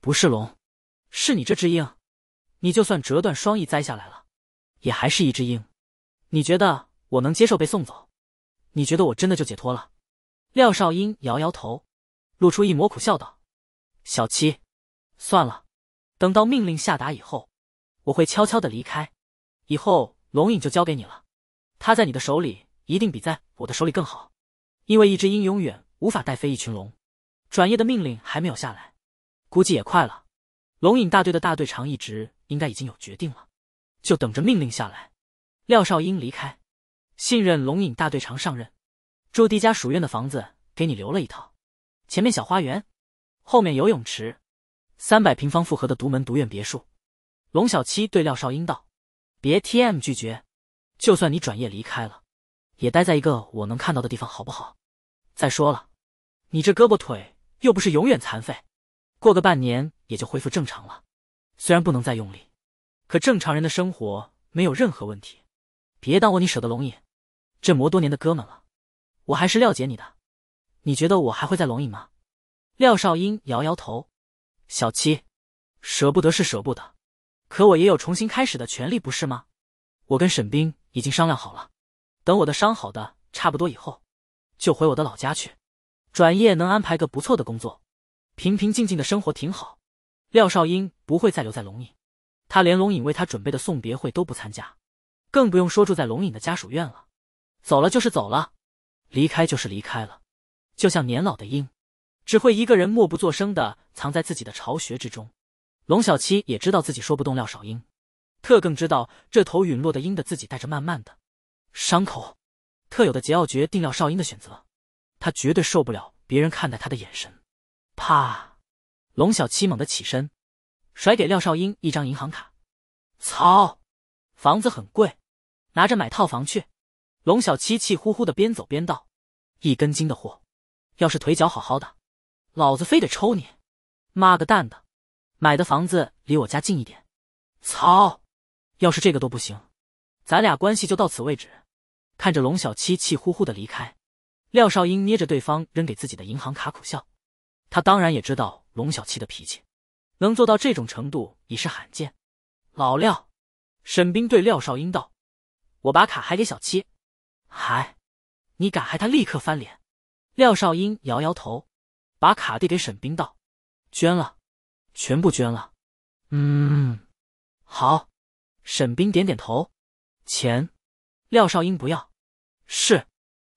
不是龙，是你这只鹰，你就算折断双翼栽下来了，也还是一只鹰。你觉得我能接受被送走？你觉得我真的就解脱了？廖少英摇摇头，露出一抹苦笑道，小七算了，等到命令下达以后，我会悄悄地离开，以后龙影就交给你了，他在你的手里一定比在我的手里更好，因为一只鹰永远无法带飞一群龙。转业的命令还没有下来，估计也快了，龙影大队的大队长一职应该已经有决定了，就等着命令下来。廖少英离开，信任龙影大队长上任。驻地家属院的房子给你留了一套，前面小花园，后面游泳池，三百平方复合的独门独院别墅。龙小七对廖少英道，别 T M 拒绝，就算你转业离开了，也待在一个我能看到的地方好不好？再说了，你这胳膊腿又不是永远残废，过个半年也就恢复正常了，虽然不能再用力，可正常人的生活没有任何问题。别当我你舍得龙影，这磨多年的哥们了，我还是廖解你的。你觉得我还会在龙影吗？廖少英摇摇头，小七，舍不得是舍不得，可我也有重新开始的权利不是吗？我跟沈冰已经商量好了，等我的伤好的差不多以后，就回我的老家去，转业能安排个不错的工作，平平静静的生活挺好。廖少英不会再留在龙隐，他连龙隐为他准备的送别会都不参加，更不用说住在龙隐的家属院了。走了就是走了，离开就是离开了，就像年老的鹰，只会一个人默不作声的藏在自己的巢穴之中。龙小七也知道自己说不动廖少英，特更知道这头陨落的鹰的自己带着慢慢的伤口，特有的桀骜决定廖少英的选择，他绝对受不了别人看待他的眼神。啪！龙小七猛地起身，甩给廖少英一张银行卡。操！房子很贵，拿着买套房去。龙小七气呼呼的边走边道：“一根筋的货，要是腿脚好好的，老子非得抽你！妈个蛋的！”买的房子离我家近一点。操！要是这个都不行，咱俩关系就到此为止。看着龙小七气呼呼的离开，廖少英捏着对方扔给自己的银行卡苦笑。他当然也知道龙小七的脾气，能做到这种程度已是罕见。老廖，沈冰对廖少英道：“我把卡还给小七。”“还？你敢还？”他立刻翻脸。廖少英摇摇头，把卡递给沈冰道：“捐了。”“全部捐了。”“嗯，好。”沈冰点点头。钱，廖少英不要。是，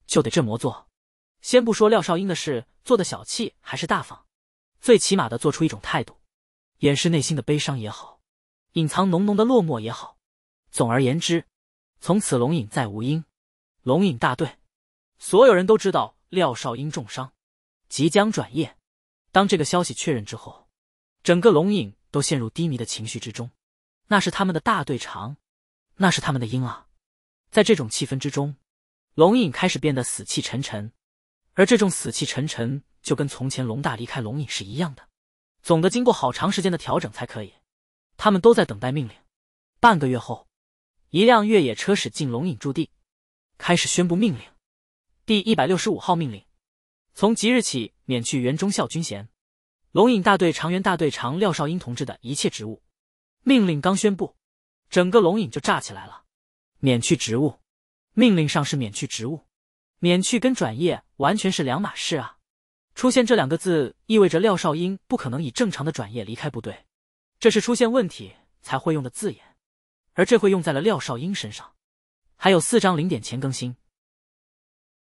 就得这么做。先不说廖少英的事做的小气还是大方，最起码的做出一种态度，掩饰内心的悲伤也好，隐藏浓浓的落寞也好。总而言之，从此龙隐再无鹰。龙隐大队，所有人都知道廖少英重伤，即将转业。当这个消息确认之后，整个龙影都陷入低迷的情绪之中。那是他们的大队长，那是他们的鹰啊。在这种气氛之中，龙影开始变得死气沉沉，而这种死气沉沉就跟从前龙大离开龙影是一样的，总得经过好长时间的调整才可以。他们都在等待命令。半个月后，一辆越野车驶进龙影驻地，开始宣布命令。第一百六十五号命令，从即日起免去原中校军衔，龙隐大队长原大队长廖少英同志的一切职务。命令刚宣布，整个龙隐就炸起来了。免去职务，命令上是免去职务，免去跟转业完全是两码事啊。出现这两个字意味着廖少英不可能以正常的转业离开部队，这是出现问题才会用的字眼，而这会用在了廖少英身上。还有四张零点前更新。